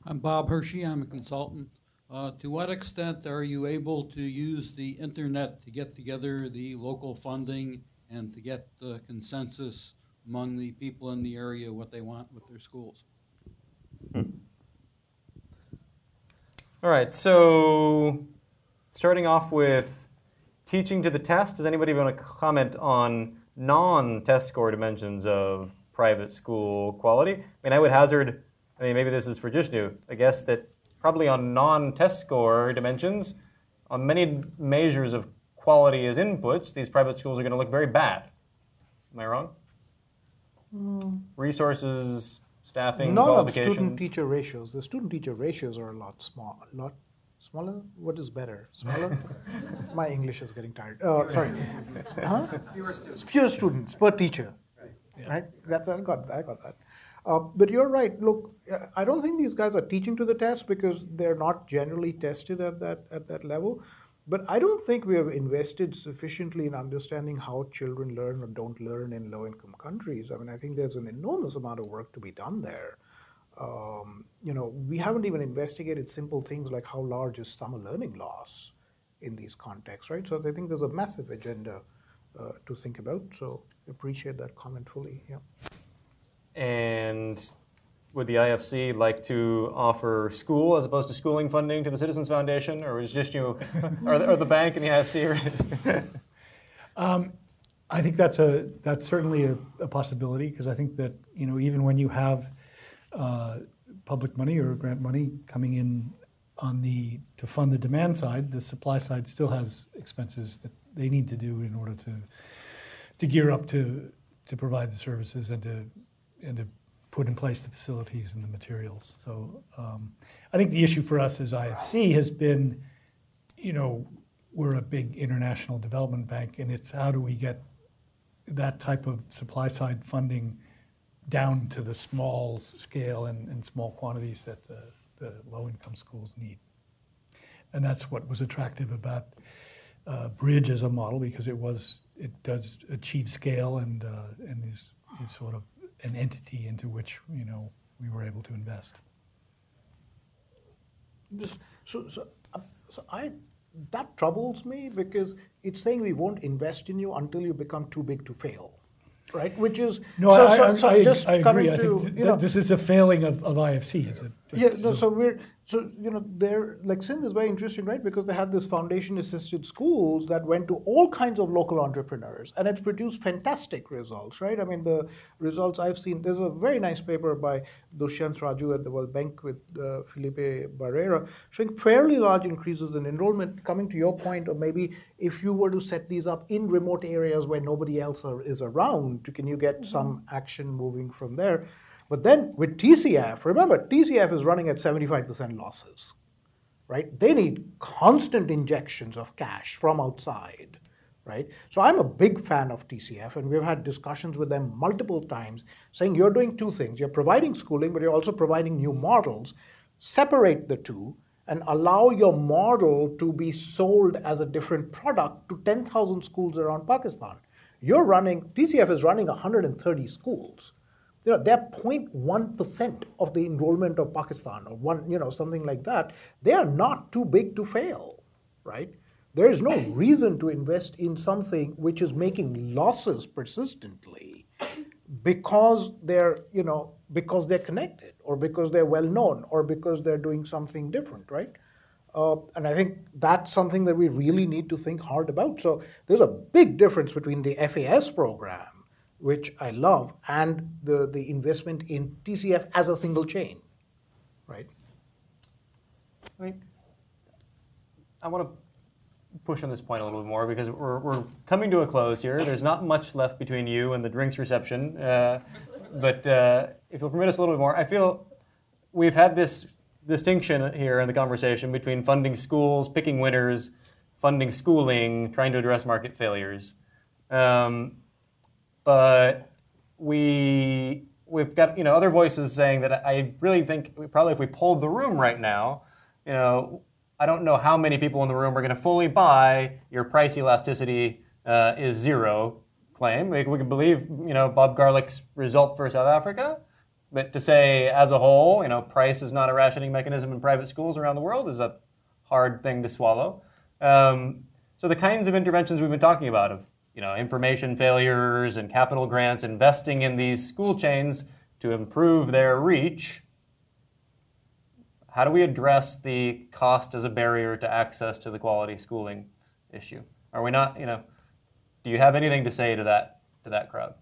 I'm Bob Hershey. I'm a consultant. Uh, to what extent are you able to use the internet to get together the local funding and to get the consensus among the people in the area what they want with their schools? Hmm. All right, so starting off with teaching to the test, does anybody want to comment on non-test score dimensions of private school quality? I mean, I would hazard, I mean, maybe this is for Jishnu, I guess that probably on non-test score dimensions, on many measures of quality as inputs, these private schools are going to look very bad. Am I wrong? Mm. Resources, staffing, not qualifications. Not of student-teacher ratios. The student-teacher ratios are a lot small, a lot smaller. What is better? Smaller? My English is getting tired. Oh, sorry. Huh? Fewer students. Fewer students per teacher. Right. Yeah. Right? That's, I got that. I got that. Uh, but you're right. Look, I don't think these guys are teaching to the test because they're not generally tested at that at that level. But I don't think we have invested sufficiently in understanding how children learn or don't learn in low-income countries. I mean, I think there's an enormous amount of work to be done there. Um, you know, we haven't even investigated simple things like how large is summer learning loss in these contexts, right? So I think there's a massive agenda uh, to think about. So appreciate that comment fully. Yeah. And would the I F C like to offer school as opposed to schooling funding to the Citizens Foundation, or is just you, or, the, or the bank and the I F C? um, I think that's a that's certainly a, a possibility, because I think that, you know, even when you have uh, public money or grant money coming in on the to fund the demand side, the supply side still has expenses that they need to do in order to to gear up to to provide the services and to and to put in place the facilities and the materials. So um, I think the issue for us as I F C has been, you know, we're a big international development bank, and it's how do we get that type of supply side funding down to the small scale and, and small quantities that the, the low-income schools need. And that's what was attractive about uh, Bridge as a model, because it was, it does achieve scale and, uh, and is, is sort of an entity into which, you know, we were able to invest. This, so, so, uh, so I that troubles me, because it's saying we won't invest in you until you become too big to fail, right? Which is no, so, I, so, I, so I, just I agree. To, I think th you know, th this is a failing of, of I F C. Is it? Yeah. No, so we're so you know they're like Sindh is very interesting, right? Because they had this foundation-assisted schools that went to all kinds of local entrepreneurs, and it produced fantastic results, right? I mean, the results I've seen. There's a very nice paper by Dushyant Raju at the World Bank with uh, Felipe Barrera showing fairly large increases in enrollment. Coming to your point, or maybe if you were to set these up in remote areas where nobody else are, is around, can you get mm-hmm. some action moving from there? But then with T C F, remember, T C F is running at seventy-five percent losses, right? They need constant injections of cash from outside, right? So I'm a big fan of T C F, and we've had discussions with them multiple times saying you're doing two things. You're providing schooling, but you're also providing new models. Separate the two and allow your model to be sold as a different product to ten thousand schools around Pakistan. You're running, T C F is running one hundred thirty schools. You know, they're zero point one percent of the enrollment of Pakistan, or one, you know, something like that. They are not too big to fail, right? There is no reason to invest in something which is making losses persistently because they're, you know, because they're connected, or because they're well known, or because they're doing something different, right? Uh, and I think that's something that we really need to think hard about. So there's a big difference between the F A S program, which I love, and the, the investment in T C F as a single chain, right? I mean, I want to push on this point a little bit more, because we're, we're coming to a close here. There's not much left between you and the drinks reception, uh, but uh, if you'll permit us a little bit more, I feel we've had this distinction here in the conversation between funding schools, picking winners, funding schooling, trying to address market failures. Um, But we, we've got, you know, other voices saying that I really think we probably, if we polled the room right now, you know, I don't know how many people in the room are going to fully buy your price elasticity uh, is zero claim. We, we can believe, you know, Bob Garlick's result for South Africa, But to say as a whole, you know, price is not a rationing mechanism in private schools around the world is a hard thing to swallow. Um, so the kinds of interventions we've been talking about of, you know, information failures and capital grants, investing in these school chains to improve their reach, how do we address the cost as a barrier to access to the quality schooling issue? Are we not, you know, do you have anything to say to that, to that crowd?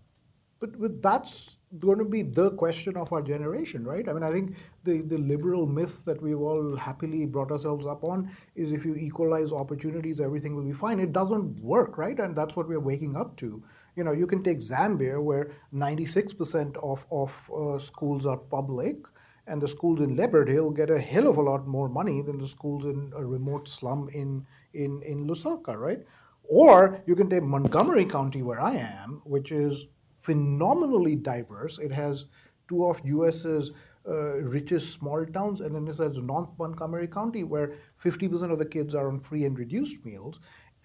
But, but that's going to be the question of our generation, right? I mean, I think the, the liberal myth that we've all happily brought ourselves up on is if you equalize opportunities, everything will be fine. It doesn't work, right? And that's what we're waking up to. You know, you can take Zambia, where ninety-six percent of, of uh, schools are public, and the schools in Leopard Hill get a hell of a lot more money than the schools in a remote slum in, in, in Lusaka, right? Or you can take Montgomery County, where I am, which is phenomenally diverse. It has two of U S's uh, richest small towns, and then it has North Montgomery County, where fifty percent of the kids are on free and reduced meals.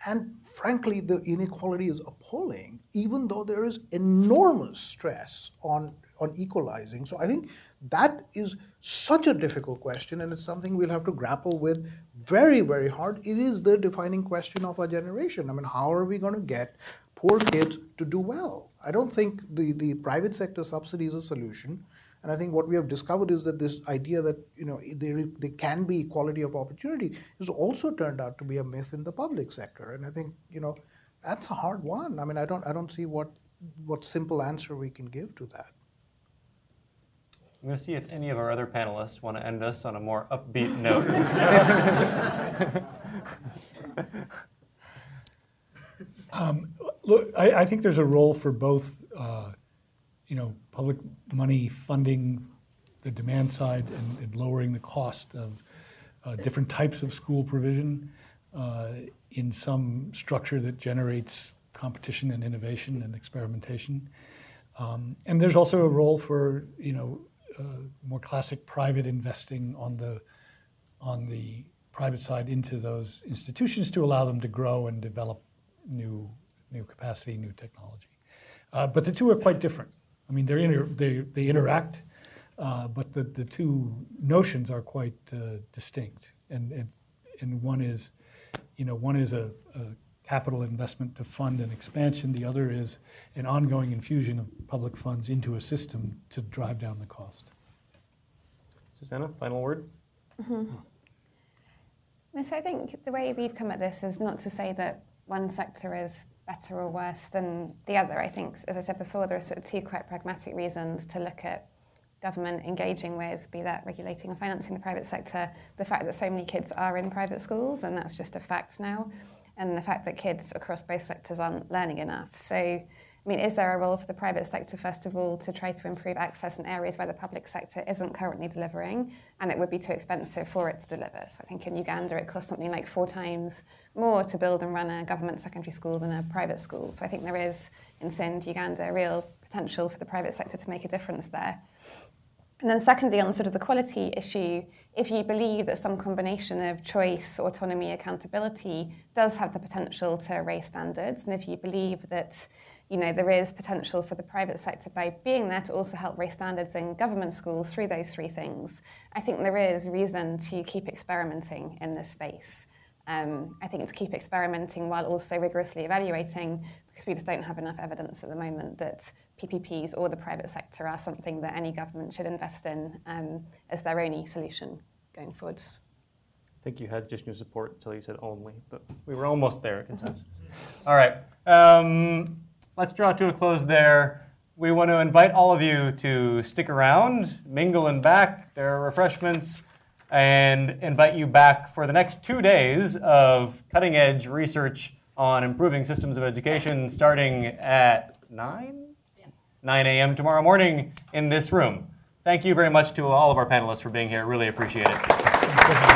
And frankly, the inequality is appalling, even though there is enormous stress on, on equalizing. So I think that is such a difficult question, and it's something we'll have to grapple with very, very hard. It is the defining question of our generation. I mean, how are we going to get poor kids to do well? I don't think the, the private sector subsidy is a solution. And I think what we have discovered is that this idea that, you know, there, there can be equality of opportunity is also turned out to be a myth in the public sector. And I think, you know, that's a hard one. I mean, I don't, I don't see what, what simple answer we can give to that. I'm going to see if any of our other panelists want to end us on a more upbeat note. um, look, I, I think there's a role for both, uh, you know, public money funding the demand side and, and lowering the cost of uh, different types of school provision uh, in some structure that generates competition and innovation and experimentation. Um, and there's also a role for, you know, Uh, more classic private investing on the on the private side into those institutions to allow them to grow and develop new new capacity, new technology. Uh, but the two are quite different. I mean, they're inter they they interact, uh, but the the two notions are quite uh, distinct. And, and and one is, you know, one is a, a capital investment to fund an expansion. The other is an ongoing infusion of public funds into a system to drive down the cost. Susanna, final word? Mm-hmm. Yeah. So I think the way we've come at this is not to say that one sector is better or worse than the other. I think, as I said before, there are sort of two quite pragmatic reasons to look at government engaging with, be that regulating or financing the private sector, the fact that so many kids are in private schools, and that's just a fact now, and the fact that kids across both sectors aren't learning enough. So, I mean, is there a role for the private sector, first of all, to try to improve access in areas where the public sector isn't currently delivering, and it would be too expensive for it to deliver? So I think in Uganda, it costs something like four times more to build and run a government secondary school than a private school. So I think there is, in Sindh, Uganda, a real potential for the private sector to make a difference there. And then secondly, on sort of the quality issue, if you believe that some combination of choice, autonomy, accountability does have the potential to raise standards, and if you believe that, you know, there is potential for the private sector by being there to also help raise standards in government schools through those three things, I think there is reason to keep experimenting in this space. Um, I think to keep experimenting while also rigorously evaluating, because we just don't have enough evidence at the moment that P P Ps or the private sector are something that any government should invest in um, as their only solution going forwards. I think you had Jishnu's support until you said only, but we were almost there, consensus. All right, um, let's draw to a close there. We want to invite all of you to stick around, mingle and back. There are refreshments, and invite you back for the next two days of cutting-edge research on improving systems of education, starting at nine? nine A M tomorrow morning in this room. Thank you very much to all of our panelists for being here. Really appreciate it.